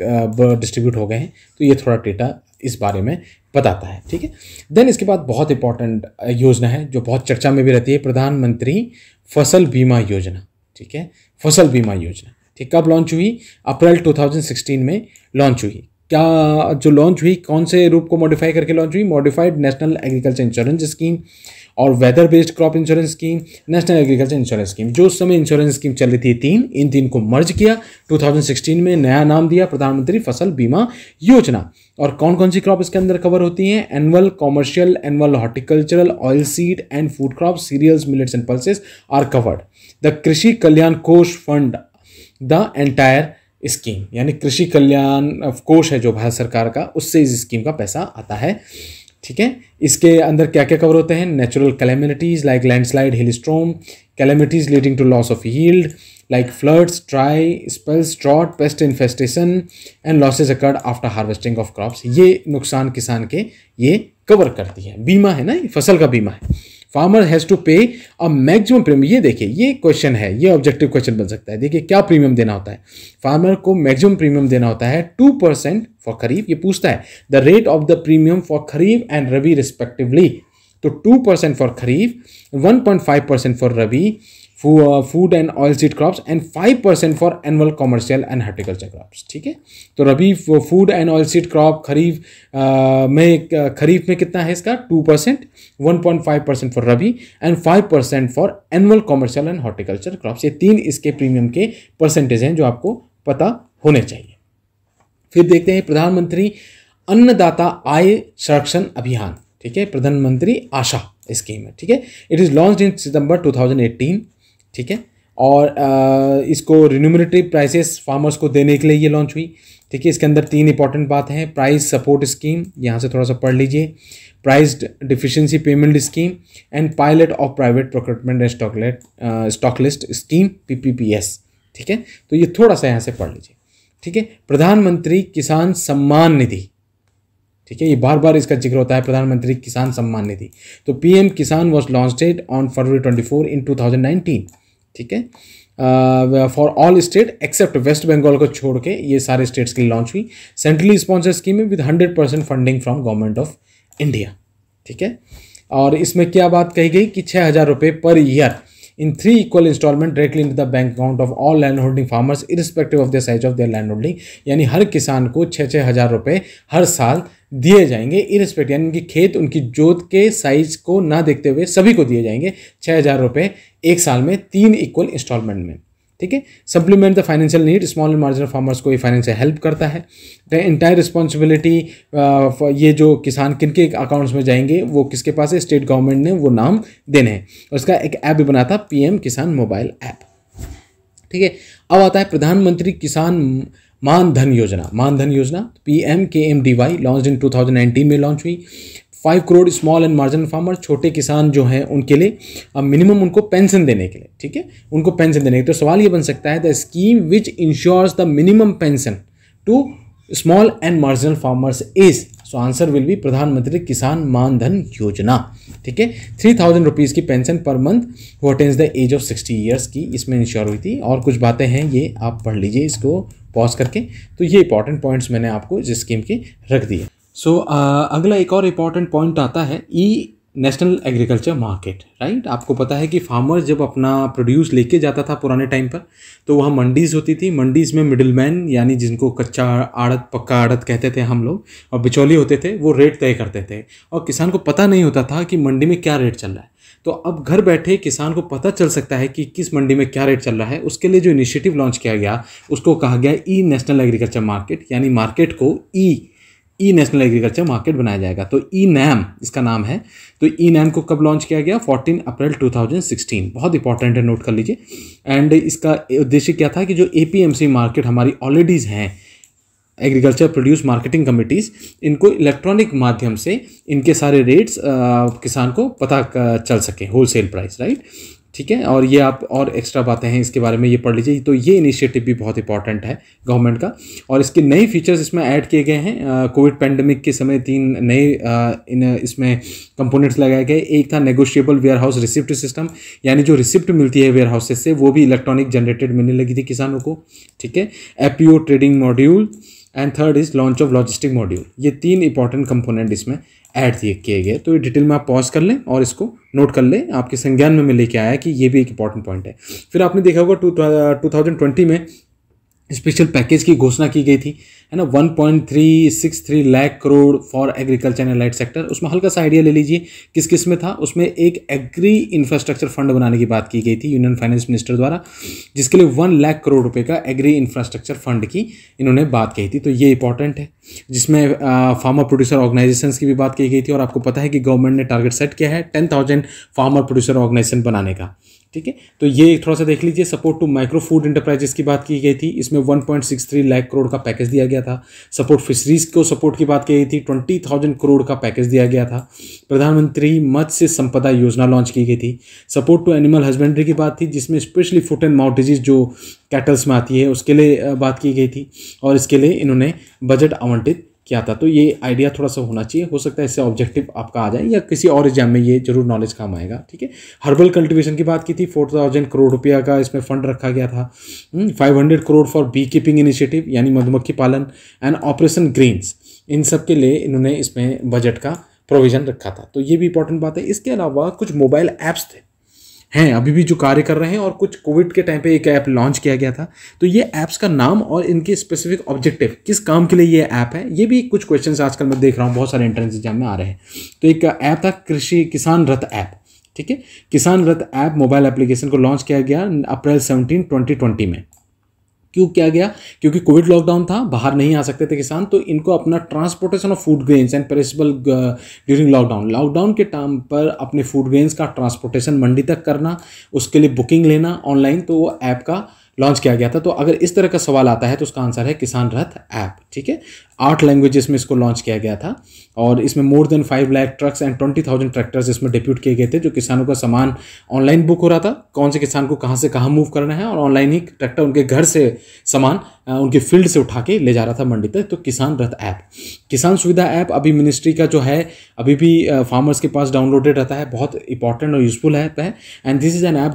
डिस्ट्रीब्यूट हो गए हैं, तो ये थोड़ा डेटा इस बारे में बताता है। ठीक है, देन इसके बाद बहुत इंपॉर्टेंट योजना है जो बहुत चर्चा में भी रहती है, प्रधानमंत्री फसल बीमा योजना। ठीक है, फसल बीमा योजना ठीक कब लॉन्च हुई? अप्रैल 2016 में लॉन्च हुई। क्या जो लॉन्च हुई कौन से रूप को मॉडिफाई करके लॉन्च हुई? Modified national agriculture insurance scheme और weather based crop insurance scheme, national agriculture insurance scheme. जो उस समय इंश्योरेंस स्कीम चल रही थी तीन, इन तीन को मर्ज किया 2016 में, नया नाम दिया प्रधानमंत्री फसल बीमा योजना। और कौन कौन सी क्रॉप इसके अंदर कवर होती हैं? Annual, commercial, annual horticultural, oil seed and food crop, cereals, millets and pulses are covered. The Krishi Kalyan कोष फंड द एंटायर स्कीम, यानी कृषि कल्याण कोष है जो भारत सरकार का, उससे इस स्कीम का पैसा आता है। ठीक है, इसके अंदर क्या क्या कवर होते हैं? Natural calamities like landslide, hailstorm, calamities leading to loss of yield like floods, dry spells, drought, pest infestation and losses occurred after harvesting of crops. ये नुकसान किसान के ये कवर करती है, बीमा है ना, फसल का बीमा है। फार्मर हैज़ टू पे अ मैक्सिमम प्रीमियम, ये देखिए ये क्वेश्चन है, ये ऑब्जेक्टिव क्वेश्चन बन सकता है। देखिए क्या प्रीमियम देना होता है? फार्मर को मैक्सिमम प्रीमियम देना होता है 2% फॉर खरीफ, ये पूछता है the rate of the premium for kharif and rabi respectively. तो 2% for kharif, 1.5% for rabi, food and oil seed crops and 5% for annual, commercial and horticulture crops. ठीक है, तो rabi, food and oil seed crop, kharif में कितना है इसका? 2%, 1.5% for rabi and 5% for annual, commercial and horticulture crops. ये तीन इसके प्रीमियम के परसेंटेज हैं जो आपको पता होने चाहिए। फिर देखते हैं प्रधानमंत्री अन्नदाता आय संरक्षण अभियान। ठीक है, प्रधानमंत्री आशा स्कीम है। ठीक है, it is launched in September 2018। ठीक है, और इसको रिन्यूमरेटिव प्राइसेस फार्मर्स को देने के लिए ये लॉन्च हुई। ठीक है, इसके अंदर तीन इंपॉर्टेंट बात हैं, प्राइस सपोर्ट स्कीम, यहाँ से थोड़ा सा पढ़ लीजिए, price deficiency payment scheme and pilot of private procurement and stockist scheme, PPPS। ठीक है, तो ये थोड़ा सा यहाँ से पढ़ लीजिए। ठीक है, प्रधानमंत्री किसान सम्मान निधि, ठीक है, ये बार बार इसका जिक्र होता है, प्रधानमंत्री किसान सम्मान निधि। तो PM Kisan was launched on February 24 in 2019। ठीक है, for all state except West Bengal को छोड़ के ये सारे स्टेट्स के लिए लॉन्च हुई। सेंट्रली स्पॉन्सर स्कीम है with 100% funding from government of India. ठीक है, और इसमें क्या बात कही गई कि 6,000 रुपये per year in 3 equal instalment directly in the bank account of all land holding farmers irrespective of the size of their land holding. यानी हर किसान को 6,000 रुपये हर साल दिए जाएंगे, इरिस्पेक्टिव यानी उनकी खेत, उनकी जोत के साइज को ना देखते हुए सभी को दिए जाएंगे 6,000 रुपये एक साल में 3 इक्वल इंस्टॉलमेंट में। ठीक है, supplement the financial need, small and marginal farmers को ये फाइनेंशियल हेल्प करता है। द एंटायर रिस्पॉन्सिबिलिटी, ये जो किसान किन के अकाउंट्स में जाएंगे वो किसके पास है, स्टेट गवर्नमेंट ने वो नाम देने हैं। उसका एक ऐप भी बना था, PM किसान मोबाइल ऐप। ठीक है, अब आता है प्रधानमंत्री किसान मानधन योजना। मानधन योजना PMKMY लॉन्च इन 2019 में लॉन्च हुई। 5 crore small and marginal farmer, छोटे किसान जो हैं उनके लिए, अब मिनिमम उनको पेंशन देने के लिए। ठीक है, उनको पेंशन देने के लिए तो सवाल ये बन सकता है, the scheme which insures the minimum pension to small and marginal farmers is, so answer will be प्रधानमंत्री किसान मानधन योजना। ठीक है, 3,000 रुपीज़ की pension per month who attains the age of 60 years की इसमें इंश्योर हुई थी। और कुछ बातें हैं ये आप पढ़ लीजिए इसको पॉज करके। तो ये इंपॉर्टेंट पॉइंट्स मैंने आपको इस स्कीम के रख दिए। अगला एक और इम्पॉर्टेंट पॉइंट आता है ई नेशनल एग्रीकल्चर मार्केट। राइट, आपको पता है कि फार्मर जब अपना प्रोड्यूस लेके जाता था पुराने टाइम पर, तो वहाँ मंडीज़ होती थी। मंडीज़ में मिडिलमैन, यानी जिनको कच्चा आड़त पक्का आड़त कहते थे हम लोग, और बिचौली होते थे, वो रेट तय करते थे। और किसान को पता नहीं होता था कि मंडी में क्या रेट चल रहा है। तो अब घर बैठे किसान को पता चल सकता है कि किस मंडी में क्या रेट चल रहा है। उसके लिए जो इनिशिएटिव लॉन्च किया गया उसको कहा गया ई नेशनल एग्रीकल्चर मार्केट, यानी मार्केट को ई नेशनल एग्रीकल्चर मार्केट बनाया जाएगा। तो eNAM इसका नाम है। तो eNAM को कब लॉन्च किया गया? 14 अप्रैल 2016, बहुत इंपॉर्टेंट है, नोट कर लीजिए। एंड इसका उद्देश्य क्या था कि जो APMC मार्केट हमारी ऑलरेडीज हैं, एग्रीकल्चर प्रोड्यूस मार्केटिंग कमिटीज़, इनको इलेक्ट्रॉनिक माध्यम से इनके सारे रेट्स किसान को पता चल सके, होलसेल प्राइस। राइट, ठीक है। और ये आप और एक्स्ट्रा बातें हैं इसके बारे में, ये पढ़ लीजिए। तो ये इनिशिएटिव भी बहुत इंपॉर्टेंट है गवर्नमेंट का, और इसके नए फीचर्स इसमें ऐड किए गए हैं। कोविड पैंडमिक के समय 3 नए इसमें कंपोनेंट्स लगाए गए। एक था negotiable warehouse receipt system, यानी जो रिसिप्ट मिलती है वेयर हाउसेस से वो भी इलेक्ट्रॉनिक जनरेटेड मिलने लगी थी किसानों को, ठीक है। APO trading module and third is launch of logistic module. ये 3 इंपॉर्टेंट कंपोनेंट इसमें ऐड किए गए। तो ये डिटेल में आप पॉज कर लें और इसको नोट कर लें, आपके संज्ञान में मैं लेके आया कि ये भी एक इंपॉर्टेंट पॉइंट है। फिर आपने देखा होगा 2020 में स्पेशल पैकेज की घोषणा की गई थी, है ना, 1.363 lakh crore for agriculture and light sector. उसमें हल्का सा आइडिया ले लीजिए किस किस में था। उसमें एक एग्री इंफ्रास्ट्रक्चर फंड बनाने की बात की गई थी यूनियन फाइनेंस मिनिस्टर द्वारा, जिसके लिए 1 लाख करोड़ रुपए का एग्री इंफ्रास्ट्रक्चर फंड की इन्होंने बात कही थी। तो ये इंपॉर्टेंट है, जिसमें फार्मर प्रोड्यूसर ऑर्गेनाइजेशन की भी बात की गई थी। और आपको पता है कि गवर्नमेंट ने टारगेट सेट किया है 10,000 फार्मर प्रोड्यूसर ऑर्गेनाइजेशन बनाने का, ठीक है। तो ये थोड़ा सा देख लीजिए। Support to micro food enterprises की बात की गई थी, इसमें 1.63 लाख करोड़ का पैकेज दिया गया था। सपोर्ट फिशरीज को सपोर्ट की बात की गई थी, 20,000 करोड़ का पैकेज दिया गया था। प्रधानमंत्री मत्स्य संपदा योजना लॉन्च की गई थी। सपोर्ट टू एनिमल हस्बेंड्री की बात थी, जिसमें specially foot and mouth disease जो कैटल्स में आती है उसके लिए बात की गई थी, और इसके लिए इन्होंने बजट आवंटित क्या था। तो ये आइडिया थोड़ा सा होना चाहिए, हो सकता है इससे ऑब्जेक्टिव आपका आ जाए या किसी और एग्जाम में ये जरूर नॉलेज काम आएगा, ठीक है। हर्बल कल्टीवेशन की बात की थी, 4,000 करोड़ रुपया का इसमें फंड रखा गया था। 500 crore for bee keeping initiative, यानी मधुमक्खी पालन एंड ऑपरेशन ग्रीन्स, इन सब के लिए इन्होंने इसमें बजट का प्रोविज़न रखा था। तो ये भी इंपॉर्टेंट बात है। इसके अलावा कुछ मोबाइल ऐप्स हैं अभी भी जो कार्य कर रहे हैं, और कुछ कोविड के टाइम पे एक ऐप लॉन्च किया गया था। तो ये ऐप्स का नाम और इनके स्पेसिफिक ऑब्जेक्टिव, किस काम के लिए ये ऐप है, ये भी कुछ क्वेश्चंस आजकल मैं देख रहा हूँ बहुत सारे एंट्रेंस एग्जाम में आ रहे हैं। तो एक ऐप था कृषि किसान रथ ऐप, ठीक है। Kisan Rath app mobile application को लॉन्च किया गया अप्रैल 17, 2020 में। क्यों किया गया? क्योंकि कोविड लॉकडाउन था, बाहर नहीं आ सकते थे किसान, तो इनको अपना transportation of food grains and perishable during lockdown के टाइम पर अपने फूड ग्रेन्स का ट्रांसपोर्टेशन मंडी तक करना, उसके लिए बुकिंग लेना ऑनलाइन, तो वो ऐप का लॉन्च किया गया था। तो अगर इस तरह का सवाल आता है तो उसका आंसर है किसान रथ ऐप, ठीक है। 8 लैंग्वेजेस में इसको लॉन्च किया गया था, और इसमें more than 5 lakh trucks and 20,000 tractors इसमें डिप्यूट किए गए थे, जो किसानों का सामान ऑनलाइन बुक हो रहा था, कौन से किसान को कहाँ से कहाँ मूव करना है, और ऑनलाइन ही ट्रैक्टर उनके घर से सामान उनके फील्ड से उठा के ले जा रहा था मंडी तक। तो किसान रथ ऐप। किसान सुविधा ऐप अभी मिनिस्ट्री का जो है अभी भी फार्मर्स के पास डाउनलोडेड रहता है, बहुत इंपॉर्टेंट और यूजफुल ऐप है। And this is an app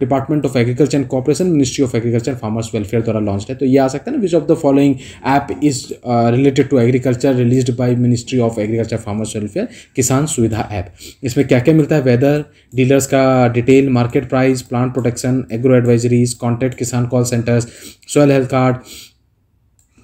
department of agriculture and corporation, ministry of agriculture farmers welfare द्वारा लॉन्च है। तो ये आ सकता है ना, which of the following app is related to agriculture released by ministry of agriculture farmers welfare, Kisan Suvidha app. इसमें क्या क्या मिलता है? वेदर, डीलर्स का detail, market price, plant protection, agro advisories, contact Kisan call centres, soil health card,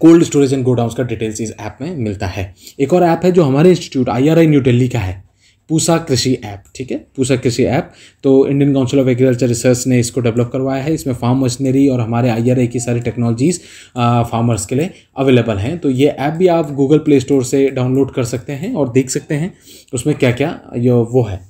cold storage and godowns का details इस app में मिलता है। एक और ऐप है जो हमारे इंस्टीट्यूट IRI न्यू दिल्ली का है, पूसा कृषि ऐप, ठीक है। पूसा कृषि ऐप तो Indian council of agriculture research ने इसको डेवलप करवाया है। इसमें फार्म मशीनरी और हमारे IRI की सारी टेक्नोलॉजीज फार्मर्स के लिए अवेलेबल हैं। तो ये ऐप भी आप गूगल प्ले स्टोर से डाउनलोड कर सकते हैं और देख सकते हैं उसमें क्या क्या वो है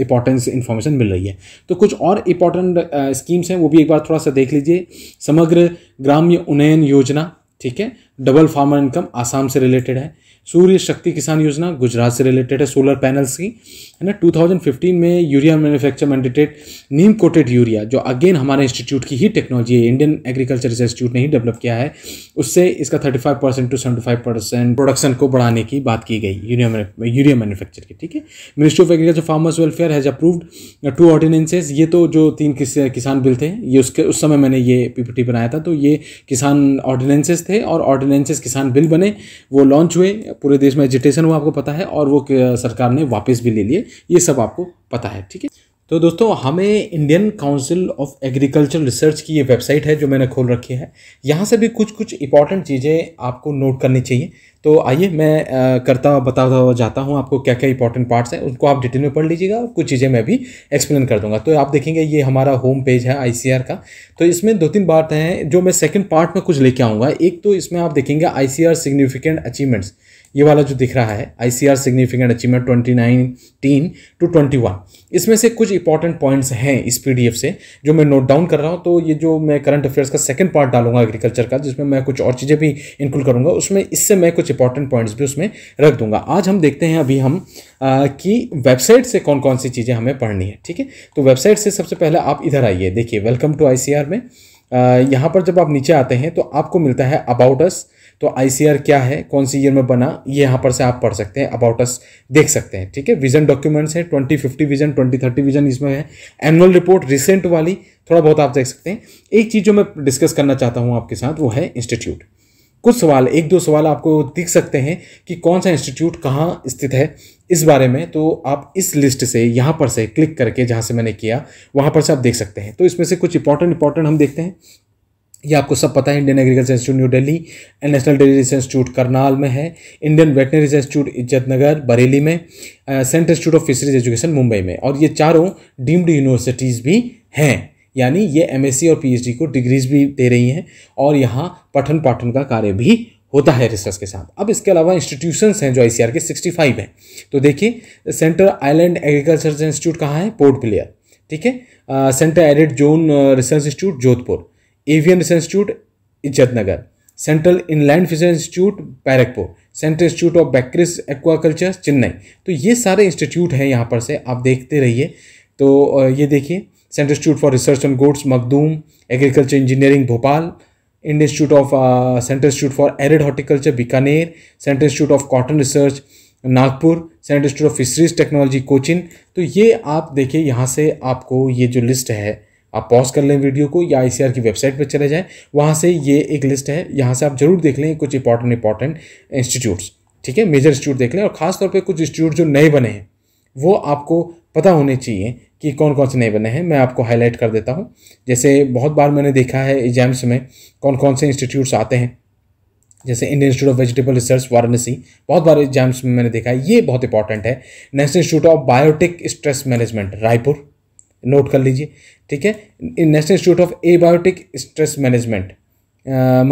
इंपॉर्टेंस इन्फॉर्मेशन मिल रही है। तो कुछ और इंपॉर्टेंट स्कीम्स हैं, वो भी एक बार थोड़ा सा देख लीजिए। समग्र ग्राम्य उन्नयन योजना, ठीक है, डबल फार्मर इनकम आसाम से रिलेटेड है। सूर्य शक्ति किसान योजना गुजरात से रिलेटेड है, सोलर पैनल्स की, है ना। 2015 में urea manufacture mandated neem coated urea, जो अगेन हमारे इंस्टीट्यूट की ही टेक्नोलॉजी है, इंडियन एग्रीकल्चर रिसर्च इंस्टीट्यूट ने ही डेवलप किया है, उससे इसका 35% टू 75% प्रोडक्शन को बढ़ाने की बात की गई यूरिया मैन्युफैक्चर की, ठीक है। Ministry of agriculture farmers welfare has approved 2 ordinances. ये तो जो 3 किसान बिल थे, ये उसके उस समय मैंने ये PPT बनाया था, तो ये किसान ऑर्डिनेंसेज थे और ऑर्डिनेंसेज किसान बिल बने, वो लॉन्च हुए, पूरे देश में एजिटेशन हुआ, आपको पता है, और वो सरकार ने वापस भी ले लिए, ये सब आपको पता है, ठीक है। तो दोस्तों, हमें Indian council of agriculture research की ये वेबसाइट है जो मैंने खोल रखी है, यहाँ से भी कुछ इंपॉर्टेंट चीज़ें आपको नोट करनी चाहिए। तो आइए मैं बताता जाता हूँ आपको क्या क्या इंपॉर्टेंट पार्ट्स हैं, उनको आप डिटेल में पढ़ लीजिएगा, और कुछ चीज़ें मैं भी एक्सप्लेन कर दूंगा। तो आप देखेंगे ये हमारा होम पेज है ICAR का। तो इसमें 2-3 बातें हैं जो मैं सेकेंड पार्ट में कुछ लेके आऊँगा। एक तो इसमें आप देखेंगे ICAR सिग्निफिकेंट अचीवमेंट्स, ये वाला जो दिख रहा है ICAR सिग्निफिकेंट अचीवमेंट 2019 टू 2021, इसमें से कुछ इंपॉर्टेंट पॉइंट्स हैं इस PDF से जो मैं नोट डाउन कर रहा हूँ। तो ये जो मैं करंट अफेयर्स का सेकेंड पार्ट डालूंगा एग्रीकल्चर का, जिसमें मैं कुछ और चीज़ें भी इंक्लूड करूँगा, उसमें इससे मैं कुछ इंपॉर्टेंट पॉइंट्स भी उसमें रख दूंगा। आज हम देखते हैं अभी हम कि वेबसाइट से कौन कौन सी चीज़ें हमें पढ़नी है। ठीक है, तो वेबसाइट से सबसे पहले आप इधर आइए, देखिए वेलकम टू ICAR में यहाँ पर जब आप नीचे आते हैं तो आपको मिलता है अबाउट अस। तो ICAR क्या है, कौन सी ईयर में बना, ये यहाँ पर से आप पढ़ सकते हैं, अबाउट अस देख सकते हैं। ठीक है, विजन डॉक्यूमेंट्स हैं, 2050 विजन, 2030 विजन इसमें है, एनुअल रिपोर्ट रिसेंट वाली थोड़ा बहुत आप देख सकते हैं। एक चीज़ जो मैं डिस्कस करना चाहता हूँ आपके साथ वो है इंस्टीट्यूट। कुछ सवाल, एक दो सवाल आपको दिख सकते हैं कि कौन सा इंस्टीट्यूट कहाँ स्थित है इस बारे में, तो आप इस लिस्ट से यहाँ पर से क्लिक करके जहाँ से मैंने किया वहाँ पर से आप देख सकते हैं। तो इसमें से कुछ इंपॉर्टेंट हम देखते हैं। ये आपको सब पता है, Indian agriculture institute new Delhi, national dairy research institute Karnal में है, Indian veterinary research institute Izzatnagar Bareilly में, central institute of fisheries education Mumbai में, और ये चारों डीम्ड यूनिवर्सिटीज़ भी हैं, यानी ये MSc और PhD को डिग्रीज भी दे रही हैं और यहाँ पठन पाठन का कार्य भी होता है रिसर्च के साथ। अब इसके अलावा इंस्टीट्यूशंस हैं जो ICAR के 65 हैं। तो देखिए, सेंट्रल आइलैंड एग्रीकल्चर इंस्टीट्यूट कहाँ है, पोर्ट ब्लेयर। ठीक है, central arid zone research institute Jodhpur, avian research institute Izzatnagar, central inland fisheries institute Barrackpore, central institute of brackish aquaculture Chennai. तो ये सारे इंस्टीट्यूट हैं, यहाँ पर से आप देखते रहिए। तो ये देखिए, central institute for research on goats Makhdoom, agriculture engineering Bhopal, Indian institute of central institute for arid horticulture Bikaner, central institute of cotton research Nagpur, central institute of fisheries technology Cochin. तो ये आप देखिए, यहाँ से आपको ये जो लिस्ट है, आप पॉज कर लें वीडियो को या ICAR की वेबसाइट पर चले जाएं, वहाँ से ये एक लिस्ट है, यहाँ से आप जरूर देख लें कुछ इंपॉर्टेंट इंस्टीट्यूट्स। ठीक है, मेजर इंस्टीट्यूट देख लें, और खासतौर पे कुछ इंस्टीट्यूट जो नए बने हैं वो आपको पता होने चाहिए कि कौन कौन से नए बने हैं। मैं आपको हाईलाइट कर देता हूँ, जैसे बहुत बार मैंने देखा है एग्जाम्स में कौन कौन से इंस्टीट्यूट्स आते हैं, जैसे Indian institute of vegetable research Varanasi, बहुत बार एग्जाम्स में मैंने देखा है, ये बहुत इंपॉर्टेंट है। National institute of biotech stress management Raipur, note कर लीजिए। ठीक है, national institute of abiotic stress management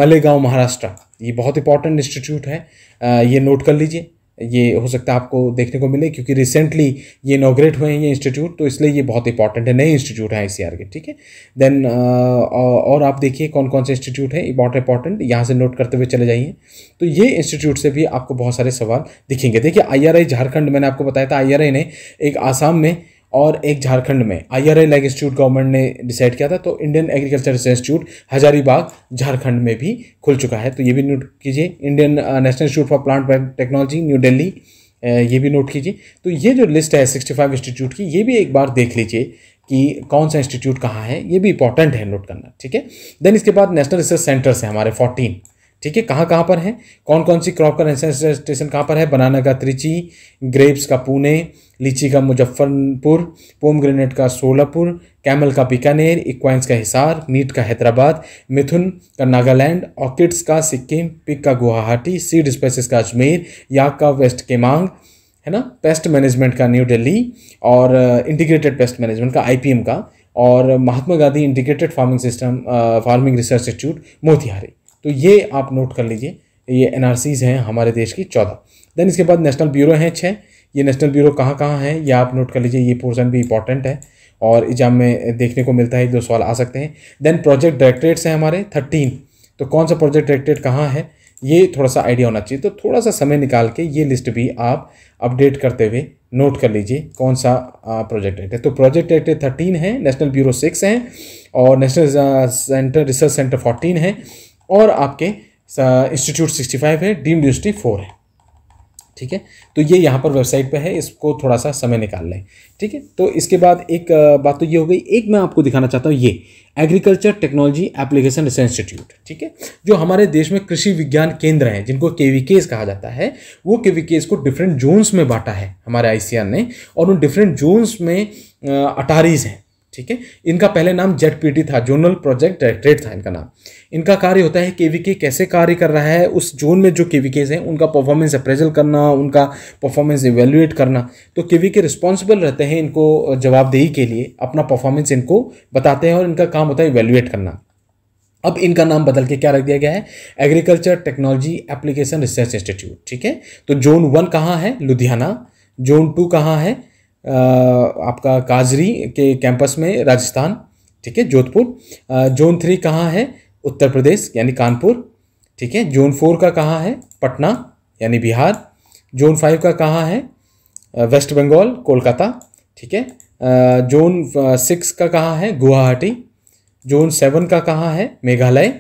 Malegaon Maharashtra, ये बहुत इंपॉर्टेंट इंस्टीट्यूट है, ये नोट कर लीजिए, ये हो सकता है आपको देखने को मिले क्योंकि रिसेंटली ये इनॉग्रेट हुए हैं ये इंस्टीट्यूट, तो इसलिए ये बहुत इंपॉर्टेंट है, नए इंस्टीट्यूट हैं ICAR के। ठीक है, देन और आप देखिए कौन कौन से इंस्टीट्यूट हैं इंपॉर्टेंट, यहाँ से नोट करते हुए चले जाइए। तो ये इंस्टीट्यूट से भी आपको बहुत सारे सवाल दिखेंगे। देखिए, IRI झारखंड, मैंने आपको बताया था IRI ने एक आसाम में और एक झारखंड में IRI लाइक इंस्टीट्यूट गवर्नमेंट ने डिसाइड किया था, तो Indian agriculture research institute Hazaribagh Jharkhand में भी खुल चुका है, तो ये भी नोट कीजिए। Indian national institute for plant technology new Delhi, ये भी नोट कीजिए। तो ये जो लिस्ट है 65 इंस्टीट्यूट की, ये भी एक बार देख लीजिए कि कौन सा इंस्टीट्यूट कहाँ है, ये भी इंपॉर्टेंट है नोट करना। ठीक है, देन इसके बाद नेशनल रिसर्च सेंटर्स हैं हमारे 14। ठीक है, कहाँ कहाँ पर हैं, कौन कौन सी क्रॉप का नेशनल स्टेशन कहाँ पर है, बनाना का त्रिची, ग्रेप्स का पुणे, लीची का मुजफ्फरपुर, पोमग्रेनेट का सोलापुर, कैमल का बीकानेर, इक्वाइंस का हिसार, मीट का हैदराबाद, मिथुन का नागालैंड, ऑर्किड्स का सिक्किम, पिक का गुवाहाटी, सीड स्पेसिस का अजमेर, याक का वेस्ट केमांग, है ना, पेस्ट मैनेजमेंट का न्यू दिल्ली और इंटीग्रेटेड पेस्ट मैनेजमेंट का IPM का, और Mahatma Gandhi integrated farming research institute Motihari. तो ये आप नोट कर लीजिए, ये NRCs हैं हमारे देश की 14। देन इसके बाद नेशनल ब्यूरो हैं 6, ये नेशनल ब्यूरो कहाँ कहाँ हैं ये आप नोट कर लीजिए, ये पोर्शन भी इंपॉर्टेंट है और एग्जाम में देखने को मिलता है, एक दो सवाल आ सकते हैं। देन प्रोजेक्ट डायरेक्टरेट्स हैं हमारे 13, तो कौन सा प्रोजेक्ट डायरेक्टरेट कहाँ है ये थोड़ा सा आइडिया होना चाहिए, तो थोड़ा सा समय निकाल के ये लिस्ट भी आप अपडेट करते हुए नोट कर लीजिए कौन सा प्रोजेक्ट डायरेक्टर। तो प्रोजेक्ट डायरेक्टर 13 है, नेशनल ब्यूरो 6 हैं और नेशनल रिसर्च सेंटर 14 हैं, और आपके इंस्टीट्यूट 65 है, डीम्ड यूनिवर्सिटी 4 है। ठीक है, तो ये यहाँ पर वेबसाइट पे है, इसको थोड़ा सा समय निकाल लें। ठीक है, तो इसके बाद एक बात तो ये हो गई, एक मैं आपको दिखाना चाहता हूँ, ये agriculture technology application research institute. ठीक है, जो हमारे देश में कृषि विज्ञान केंद्र हैं जिनको KVKs कहा जाता है, वो KVKs को डिफरेंट जोन्स में बांटा है हमारे ICAR ने, और उन डिफरेंट जोन्स में ATARIs हैं। ठीक है, इनका पहले नाम ZPD था, जोनल प्रोजेक्ट डायरेक्टरेट था इनका नाम। इनका कार्य होता है KVK कैसे कार्य कर रहा है उस जोन में, जो KVKs हैं उनका परफॉर्मेंस अप्रेजल करना, उनका परफॉर्मेंस इवेल्युएट करना। तो KVK रिस्पॉन्सिबल रहते हैं इनको जवाबदेही के लिए, अपना परफॉर्मेंस इनको बताते हैं और इनका काम होता है इवेल्युएट करना। अब इनका नाम बदल के क्या रख दिया गया है, agriculture technology application research institute. ठीक है, तो जोन 1 कहाँ है, लुधियाना, जोन 2 कहाँ है, आपका काजरी के कैंपस में राजस्थान, ठीक है, जोधपुर, जोन 3 कहाँ है, उत्तर प्रदेश यानी कानपुर, ठीक है, जोन 4 का कहाँ है, पटना यानी बिहार। जोन 5 का कहाँ है? वेस्ट बंगाल, कोलकाता, ठीक है। जोन 6 का कहाँ है? गुवाहाटी। जोन 7 का कहाँ है? मेघालय।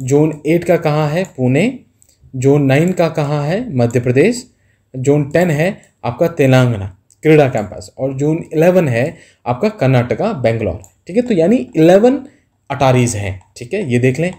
जोन 8 का कहाँ है? पुणे। जोन 9 का कहाँ है? मध्य प्रदेश। जोन 10 है आपका तेलंगाना क्रीडा कैंपस, और जोन 11 है आपका कर्नाटका, बेंगलोर, ठीक है। तो यानी 11 अटारीज हैं, ठीक है, ये देख लें।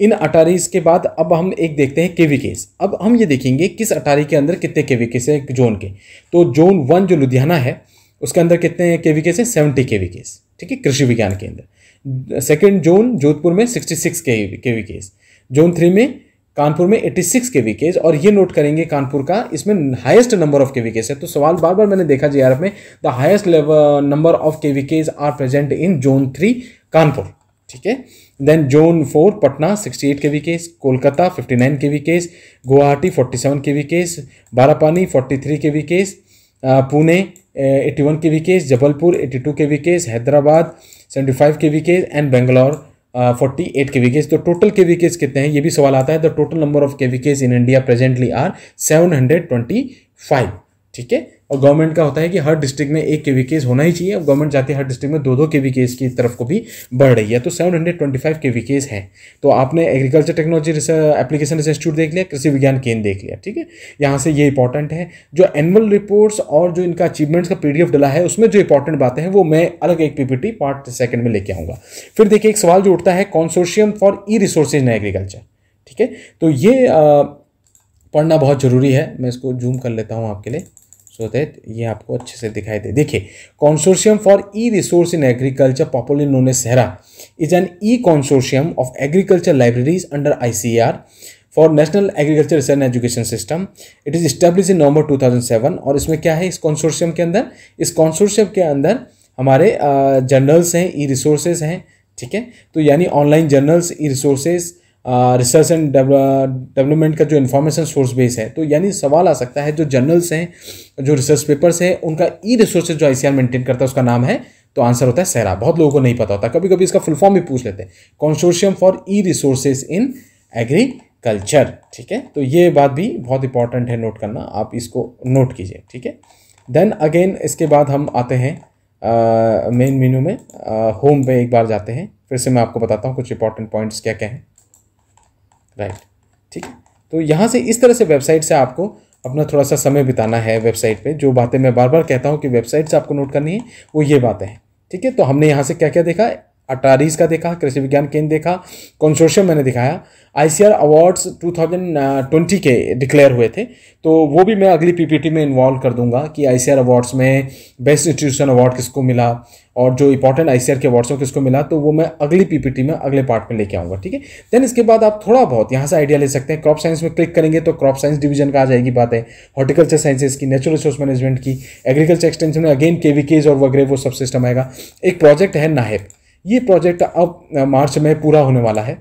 इन अटारीज के बाद अब हम एक देखते हैं केवीकेस। अब हम ये देखेंगे किस अटारी के अंदर कितने केवीकेस हैं जोन के। तो जोन 1 जो लुधियाना है उसके अंदर कितने केवीकेस हैं? 70 केवीकेस, ठीक है, कृषि विज्ञान के अंदर। सेकेंड जोन जोधपुर में 66 केवीकेस, जोन 3 में कानपुर में 86 केवीकेस, और ये नोट करेंगे कानपुर का इसमें हाईएस्ट नंबर ऑफ केवीकेस है। तो सवाल बार बार मैंने देखा JRF में, the highest level number of KVKs are present in zone 3 Kanpur, ठीक है। Then zone 4 Patna 68 KVKs, Kolkata 59 KVKs, Guwahati 47 KVKs, Barapani 43 KVKs, Pune 81 KVKs, Jabalpur 82 KVKs, Hyderabad 75 KVKs and Bangalore 48 KVKs. तो टोटल केवीकेस कितने हैं, ये भी सवाल आता है। The total number of KVKs in India presently are 725, ठीक है। और गवर्नमेंट का होता है कि हर डिस्ट्रिक्ट में एक केवीकेस होना ही चाहिए, और गवर्नमेंट चाहती है हर डिस्ट्रिक्ट में 2-2 केवीकेस की तरफ को भी बढ़ रही है। तो 725 केवीकेस हैं। तो आपने agriculture technology application research institute देख लिया, कृषि विज्ञान केंद्र देख लिया, ठीक है। यहाँ से ये इंपॉर्टेंट है जो एनुअल रिपोर्ट्स और जो इनका अचीवमेंट्स का PDF डला है उसमें जो इंपॉर्टेंट बातें हैं वो मैं अलग एक PPT पार्ट 2 में लेके आऊँगा। फिर देखिए एक सवाल जो उठता है consortium for e-resources in agriculture, ठीक है। तो ये पढ़ना बहुत ज़रूरी है। मैं इसको जूम कर लेता हूँ आपके लिए सो दैट ये आपको अच्छे से दिखाई दे। देखिए consortium for e resource in agriculture popularly known as CeRA is an e consortium of agriculture libraries under ICAR for national agriculture research and education system. It is establish in November 2007। और इसमें क्या है इस consortium के अंदर? इस consortium के अंदर हमारे जर्नल्स हैं, ई रिसोर्सेज हैं, ठीक है। तो यानी online journals, e resources, research and development का जो इन्फॉर्मेशन सोर्स बेस है। तो यानी सवाल आ सकता है जो जर्नल्स हैं, जो रिसर्च पेपर्स हैं, उनका ई रिसोर्सेज जो ICAR मेंटेन करता है उसका नाम है। तो आंसर होता है सेहरा। बहुत लोगों को नहीं पता होता, कभी कभी इसका फुल फॉर्म भी पूछ लेते हैं, consortium for E resources in agriculture, ठीक है। तो ये बात भी बहुत इंपॉर्टेंट है नोट करना, आप इसको नोट कीजिए, ठीक है। देन अगेन इसके बाद हम आते हैं मेन मेन्यू में, होम पे एक बार जाते हैं, फिर से मैं आपको बताता हूँ कुछ इंपॉर्टेंट पॉइंट्स क्या क्या हैं, राइट, ठीक है। तो यहाँ से इस तरह से वेबसाइट से आपको अपना थोड़ा सा समय बिताना है। वेबसाइट पे जो बातें मैं बार बार कहता हूँ कि वेबसाइट से आपको नोट करनी है वो ये बातें हैं, ठीक है। तो हमने यहाँ से क्या क्या देखा? अटारीज का देखा, कृषि विज्ञान केंद्र देखा, कॉन्सोर्शियम मैंने दिखाया, ICAR अवार्ड्स 2020 के डिक्लेयर हुए थे तो वो भी मैं अगली PPT में इन्वॉल्व कर दूंगा कि ICAR अवार्ड्स में बेस्ट इंस्टीट्यूशन अवार्ड किसको मिला और जो इंपॉर्टेंट ICAR के अवार्ड्स को किसको मिला, तो वो मैं अगली PPT में अगले पार्ट में लेके आऊँगा, ठीक है। देन इसके बाद आप थोड़ा बहुत यहाँ से आइडिया ले सकते हैं। क्रॉप साइंस में क्लिक करेंगे तो क्रॉप साइंस डिवीजन का आ जाएगी बातें, हॉर्टिकल्चर साइंसेज की, नेचुरल रिसोर्स मैनेजमेंट की, एग्रीकल्चर एक्सटेंशन में अगेन KVKs और वगैरह वो सब सिस्टम आएगा। एक प्रोजेक्ट है NAHEP, ये प्रोजेक्ट अब मार्च में पूरा होने वाला है,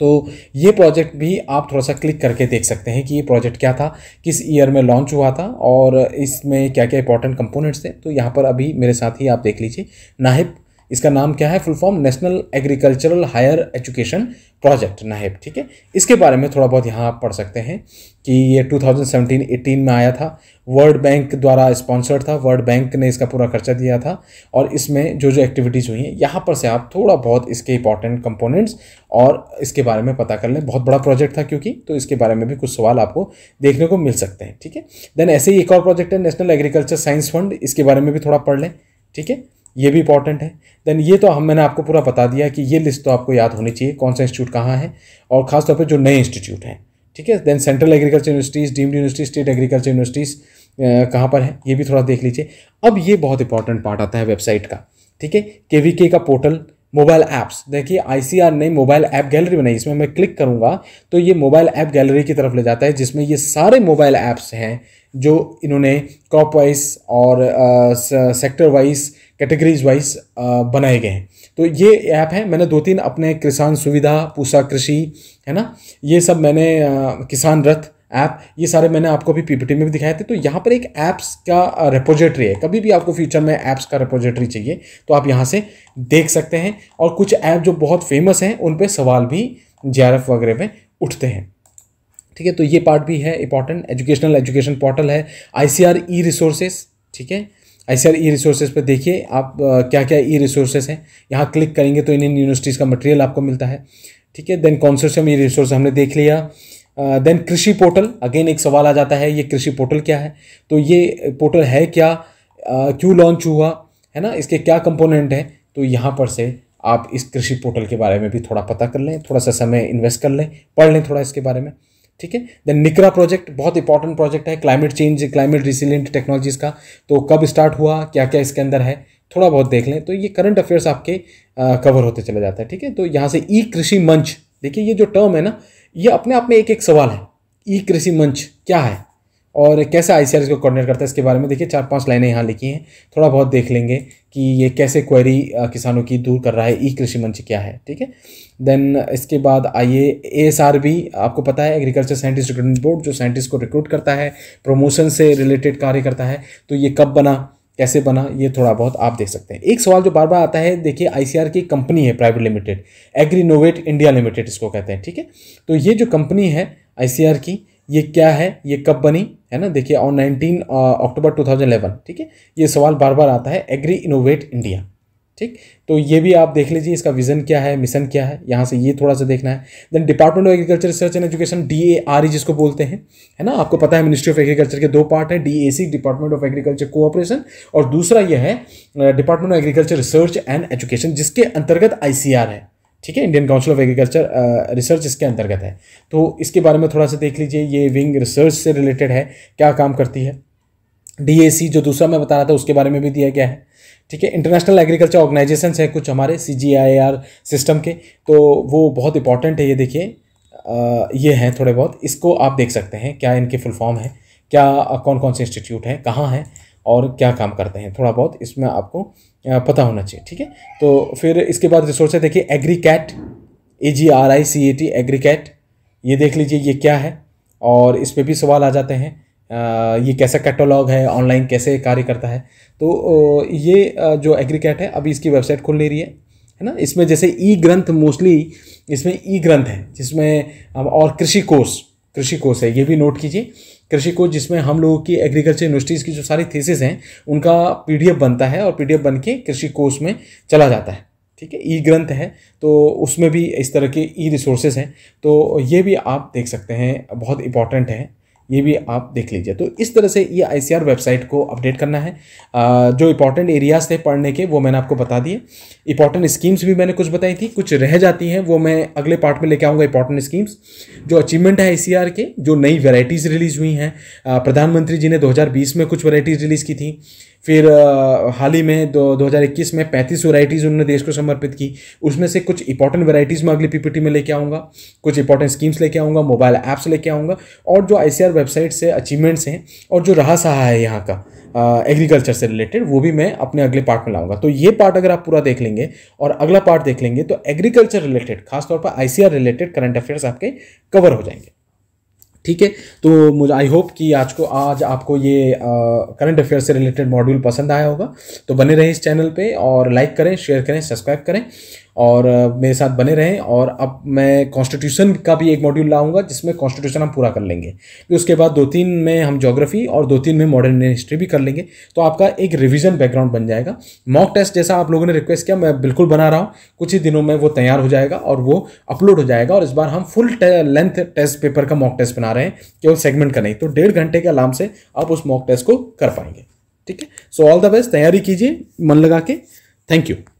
तो ये प्रोजेक्ट भी आप थोड़ा सा क्लिक करके देख सकते हैं कि ये प्रोजेक्ट क्या था, किस ईयर में लॉन्च हुआ था और इसमें क्या क्या इंपॉर्टेंट कंपोनेंट्स थे। तो यहाँ पर अभी मेरे साथ ही आप देख लीजिए NAHEP, इसका नाम क्या है full form? National agricultural higher education project NAHEP, ठीक है। इसके बारे में थोड़ा बहुत यहाँ आप पढ़ सकते हैं कि ये 2017-18 में आया था, वर्ल्ड बैंक द्वारा स्पॉन्सर्ड था, वर्ल्ड बैंक ने इसका पूरा खर्चा दिया था और इसमें जो जो एक्टिविटीज़ हुई हैं यहाँ पर से आप थोड़ा बहुत इसके इंपॉर्टेंट कंपोनेंट्स और इसके बारे में पता कर लें। बहुत बड़ा प्रोजेक्ट था क्योंकि, तो इसके बारे में भी कुछ सवाल आपको देखने को मिल सकते हैं, ठीक है। देन ऐसे ही एक और प्रोजेक्ट है नेशनल एग्रीकल्चर साइंस फंड, इसके बारे में भी थोड़ा पढ़ लें, ठीक है, ये भी इंपॉर्टेंट है। देन ये तो हम मैंने आपको पूरा बता दिया कि ये लिस्ट तो आपको याद होनी चाहिए कौन सा इंस्टीट्यूट कहाँ है और खासतौर पे जो नए इंस्टीट्यूट हैं, ठीक है। Then central agriculture universities, deemed universities, state agriculture universities कहाँ पर है ये भी थोड़ा देख लीजिए। अब ये बहुत इंपॉर्टेंट पार्ट आता है वेबसाइट का, ठीक है। KVK का पोर्टल, मोबाइल ऐप्स, देखिए ICAR ने मोबाइल ऐप गैलरी बनाई, इसमें मैं क्लिक करूँगा तो ये मोबाइल ऐप गैलरी की तरफ ले जाता है जिसमें ये सारे मोबाइल ऐप्स हैं जो इन्होंने क्रॉप वाइज और सेक्टर वाइज, कैटेगरीज वाइज बनाए गए हैं। तो ये ऐप है, मैंने 2-3 अपने किसान सुविधा, पूसा कृषि, है ना, ये सब मैंने किसान रथ ऐप, ये सारे मैंने आपको अभी PPT में भी दिखाए थे। तो यहाँ पर एक ऐप्स का रिपोजिटरी है, कभी भी आपको फ्यूचर में ऐप्स का रिपोजिटरी चाहिए तो आप यहाँ से देख सकते हैं। और कुछ ऐप जो बहुत फेमस हैं उन पर सवाल भी JRF वगैरह में उठते हैं। ठीक है, तो ये पार्ट भी है इंपॉर्टेंट। एजुकेशन पोर्टल है, ICAR e-रिसोर्सेस, ठीक है, ICAR e-रिसोर्सेज पर देखिए आप क्या क्या e-रिसोर्सेज हैं, यहाँ क्लिक करेंगे तो इन यूनिवर्सिटीज़ का मटेरियल आपको मिलता है, ठीक है। देन कॉन्सोर्शियम e-रिसोर्स हमने देख लिया। देन कृषि पोर्टल, अगेन एक सवाल आ जाता है ये कृषि पोर्टल क्या है, तो ये पोर्टल है क्या, क्यों लॉन्च हुआ है ना, इसके क्या कंपोनेंट हैं, तो यहाँ पर से आप इस कृषि पोर्टल के बारे में भी थोड़ा पता कर लें, थोड़ा सा समय इन्वेस्ट कर लें, पढ़ लें थोड़ा इसके बारे में, ठीक है। देन निकरा प्रोजेक्ट बहुत इंपॉर्टेंट प्रोजेक्ट है, climate change climate resilient technologies का, तो कब स्टार्ट हुआ, क्या क्या इसके अंदर है, थोड़ा बहुत देख लें तो ये करंट अफेयर्स आपके कवर होते चले जाता है, ठीक है। तो यहाँ से ई कृषि मंच, देखिए ये जो टर्म है ना ये अपने आप में एक एक सवाल है, ई कृषि मंच क्या है और कैसे ICAR इसको कोऑर्डिनेट करता है, इसके बारे में देखिए 4-5 लाइनें यहाँ लिखी हैं, थोड़ा बहुत देख लेंगे कि ये कैसे क्वेरी किसानों की दूर कर रहा है, ई कृषि मंच क्या है, ठीक है। देन इसके बाद आइए ASRB, आपको पता है एग्रीकल्चर साइंटिस्ट रिक्रूटमेंट बोर्ड, जो साइंटिस्ट को रिक्रूट करता है, प्रमोशन से रिलेटेड कार्य करता है, तो ये कब बना, कैसे बना, ये थोड़ा बहुत आप देख सकते हैं। एक सवाल जो बार बार आता है, देखिए ICAR की कंपनी है private limited, Agrinnovate India limited इसको कहते हैं, ठीक है, तो ये जो कंपनी है ICAR की, ये क्या है, ये कब बनी है ना, देखिए ऑन 19 अक्टूबर 2011, ठीक है, ये सवाल बार बार आता है, एग्री इनोवेट इंडिया, ठीक, तो ये भी आप देख लीजिए इसका विजन क्या है, मिशन क्या है, यहाँ से ये थोड़ा सा देखना है। Then department of agriculture research and education, DARI जिसको बोलते हैं, है ना, आपको पता है मिनिस्ट्री ऑफ एग्रीकल्चर के दो पार्ट है, DAC department of agriculture cooperation, और दूसरा यह है department of agriculture research and education, जिसके अंतर्गत ICAR है, ठीक है, Indian council of agriculture research इसके अंतर्गत है, तो इसके बारे में थोड़ा सा देख लीजिए, ये विंग रिसर्च से रिलेटेड है, क्या काम करती है। DAC जो दूसरा मैं बता रहा था उसके बारे में भी दिया गया है, ठीक है। इंटरनेशनल एग्रीकल्चर ऑर्गेनाइजेशन है कुछ हमारे CGIAR सिस्टम के, तो वो बहुत इंपॉर्टेंट है, ये देखिए ये हैं थोड़े बहुत, इसको आप देख सकते हैं क्या इनके फुल फॉर्म है, क्या कौन कौन से इंस्टीट्यूट हैं, कहाँ हैं और क्या काम करते हैं, थोड़ा बहुत इसमें आपको पता होना चाहिए, ठीक है। तो फिर इसके बाद रिसोर्स है, देखिए एग्रीकैट, AGRICAT एग्रीकैट, ये देख लीजिए ये क्या है, और इस पर भी सवाल आ जाते हैं, ये कैसा कैटलॉग है, ऑनलाइन कैसे कार्य करता है, तो ये जो एग्रीकैट है अभी इसकी वेबसाइट खुल नहीं रही है ना, इसमें जैसे e-Granth मोस्टली इसमें e-Granth है जिसमें हम, और कृषि कोर्स है, ये भी नोट कीजिए, कृषि कोर्स जिसमें हम लोगों की एग्रीकल्चर यूनिवर्सिटीज़ की जो सारी थीसिस हैं उनका PDF बनता है और PDF बन के कृषि कोर्स में चला जाता है, ठीक है, e-Granth है, तो उसमें भी इस तरह के e-रिसोर्सेज हैं, तो ये भी आप देख सकते हैं, बहुत इंपॉर्टेंट है, ये भी आप देख लीजिए। तो इस तरह से ये ICAR वेबसाइट को अपडेट करना है, जो इंपॉर्टेंट एरियाज थे पढ़ने के वो मैंने आपको बता दिए, इंपॉर्टेंट स्कीम्स भी मैंने कुछ बताई थी, कुछ रह जाती हैं वो मैं अगले पार्ट में लेके आऊँगा, इंपॉर्टेंट स्कीम्स, जो अचीवमेंट है ICAR के, जो नई वेराइटीज़ रिलीज़ हुई हैं, प्रधानमंत्री जी ने 2020 में कुछ वेराइटीज़ रिलीज़ की थी, फिर हाल ही में 2021 में 35 वैराइटीज़ उन्होंने देश को समर्पित की, उसमें से कुछ इंपॉर्टेंट वैराइटीज़ मैं अगली PPT में लेके आऊँगा, कुछ इंपॉर्टेंट स्कीम्स लेके आऊँगा, मोबाइल ऐप्स लेके आऊँगा, और जो ICAR वेबसाइट से अचीवमेंट्स हैं और जो रहा सहा है यहाँ का एग्रीकल्चर से रिलेटेड वो भी मैं अपने अगले पार्ट में लाऊँगा। तो ये पार्ट अगर आप पूरा देख लेंगे और अगला पार्ट देख लेंगे तो एग्रीकल्चर रिलेटेड, खासतौर पर ICAR रिलेटेड करंट अफेयर्स आपके कवर हो जाएंगे, ठीक है। तो मुझे आई होप कि आज आपको ये करंट अफेयर से रिलेटेड मॉड्यूल पसंद आया होगा, तो बने रहें इस चैनल पे और लाइक करें, शेयर करें, सब्सक्राइब करें और मेरे साथ बने रहें। और अब मैं कॉन्स्टिट्यूशन का भी एक मॉड्यूल लाऊंगा जिसमें कॉन्स्टिट्यूशन हम पूरा कर लेंगे, फिर उसके बाद 2-3 में हम ज्योग्राफी और 2-3 में मॉडर्न इंडियन हिस्ट्री भी कर लेंगे, तो आपका एक रिवीजन बैकग्राउंड बन जाएगा। मॉक टेस्ट जैसा आप लोगों ने रिक्वेस्ट किया, मैं बिल्कुल बना रहा हूँ, कुछ ही दिनों में वो तैयार हो जाएगा और वो अपलोड हो जाएगा। और इस बार हम फुल लेंथ टेस्ट पेपर का मॉक टेस्ट बना रहे हैं, केवल सेगमेंट का नहीं, तो 1.5 घंटे के आराम से आप उस मॉक टेस्ट को कर पाएंगे, ठीक है। सो ऑल द बेस्ट, तैयारी कीजिए मन लगा के, थैंक यू।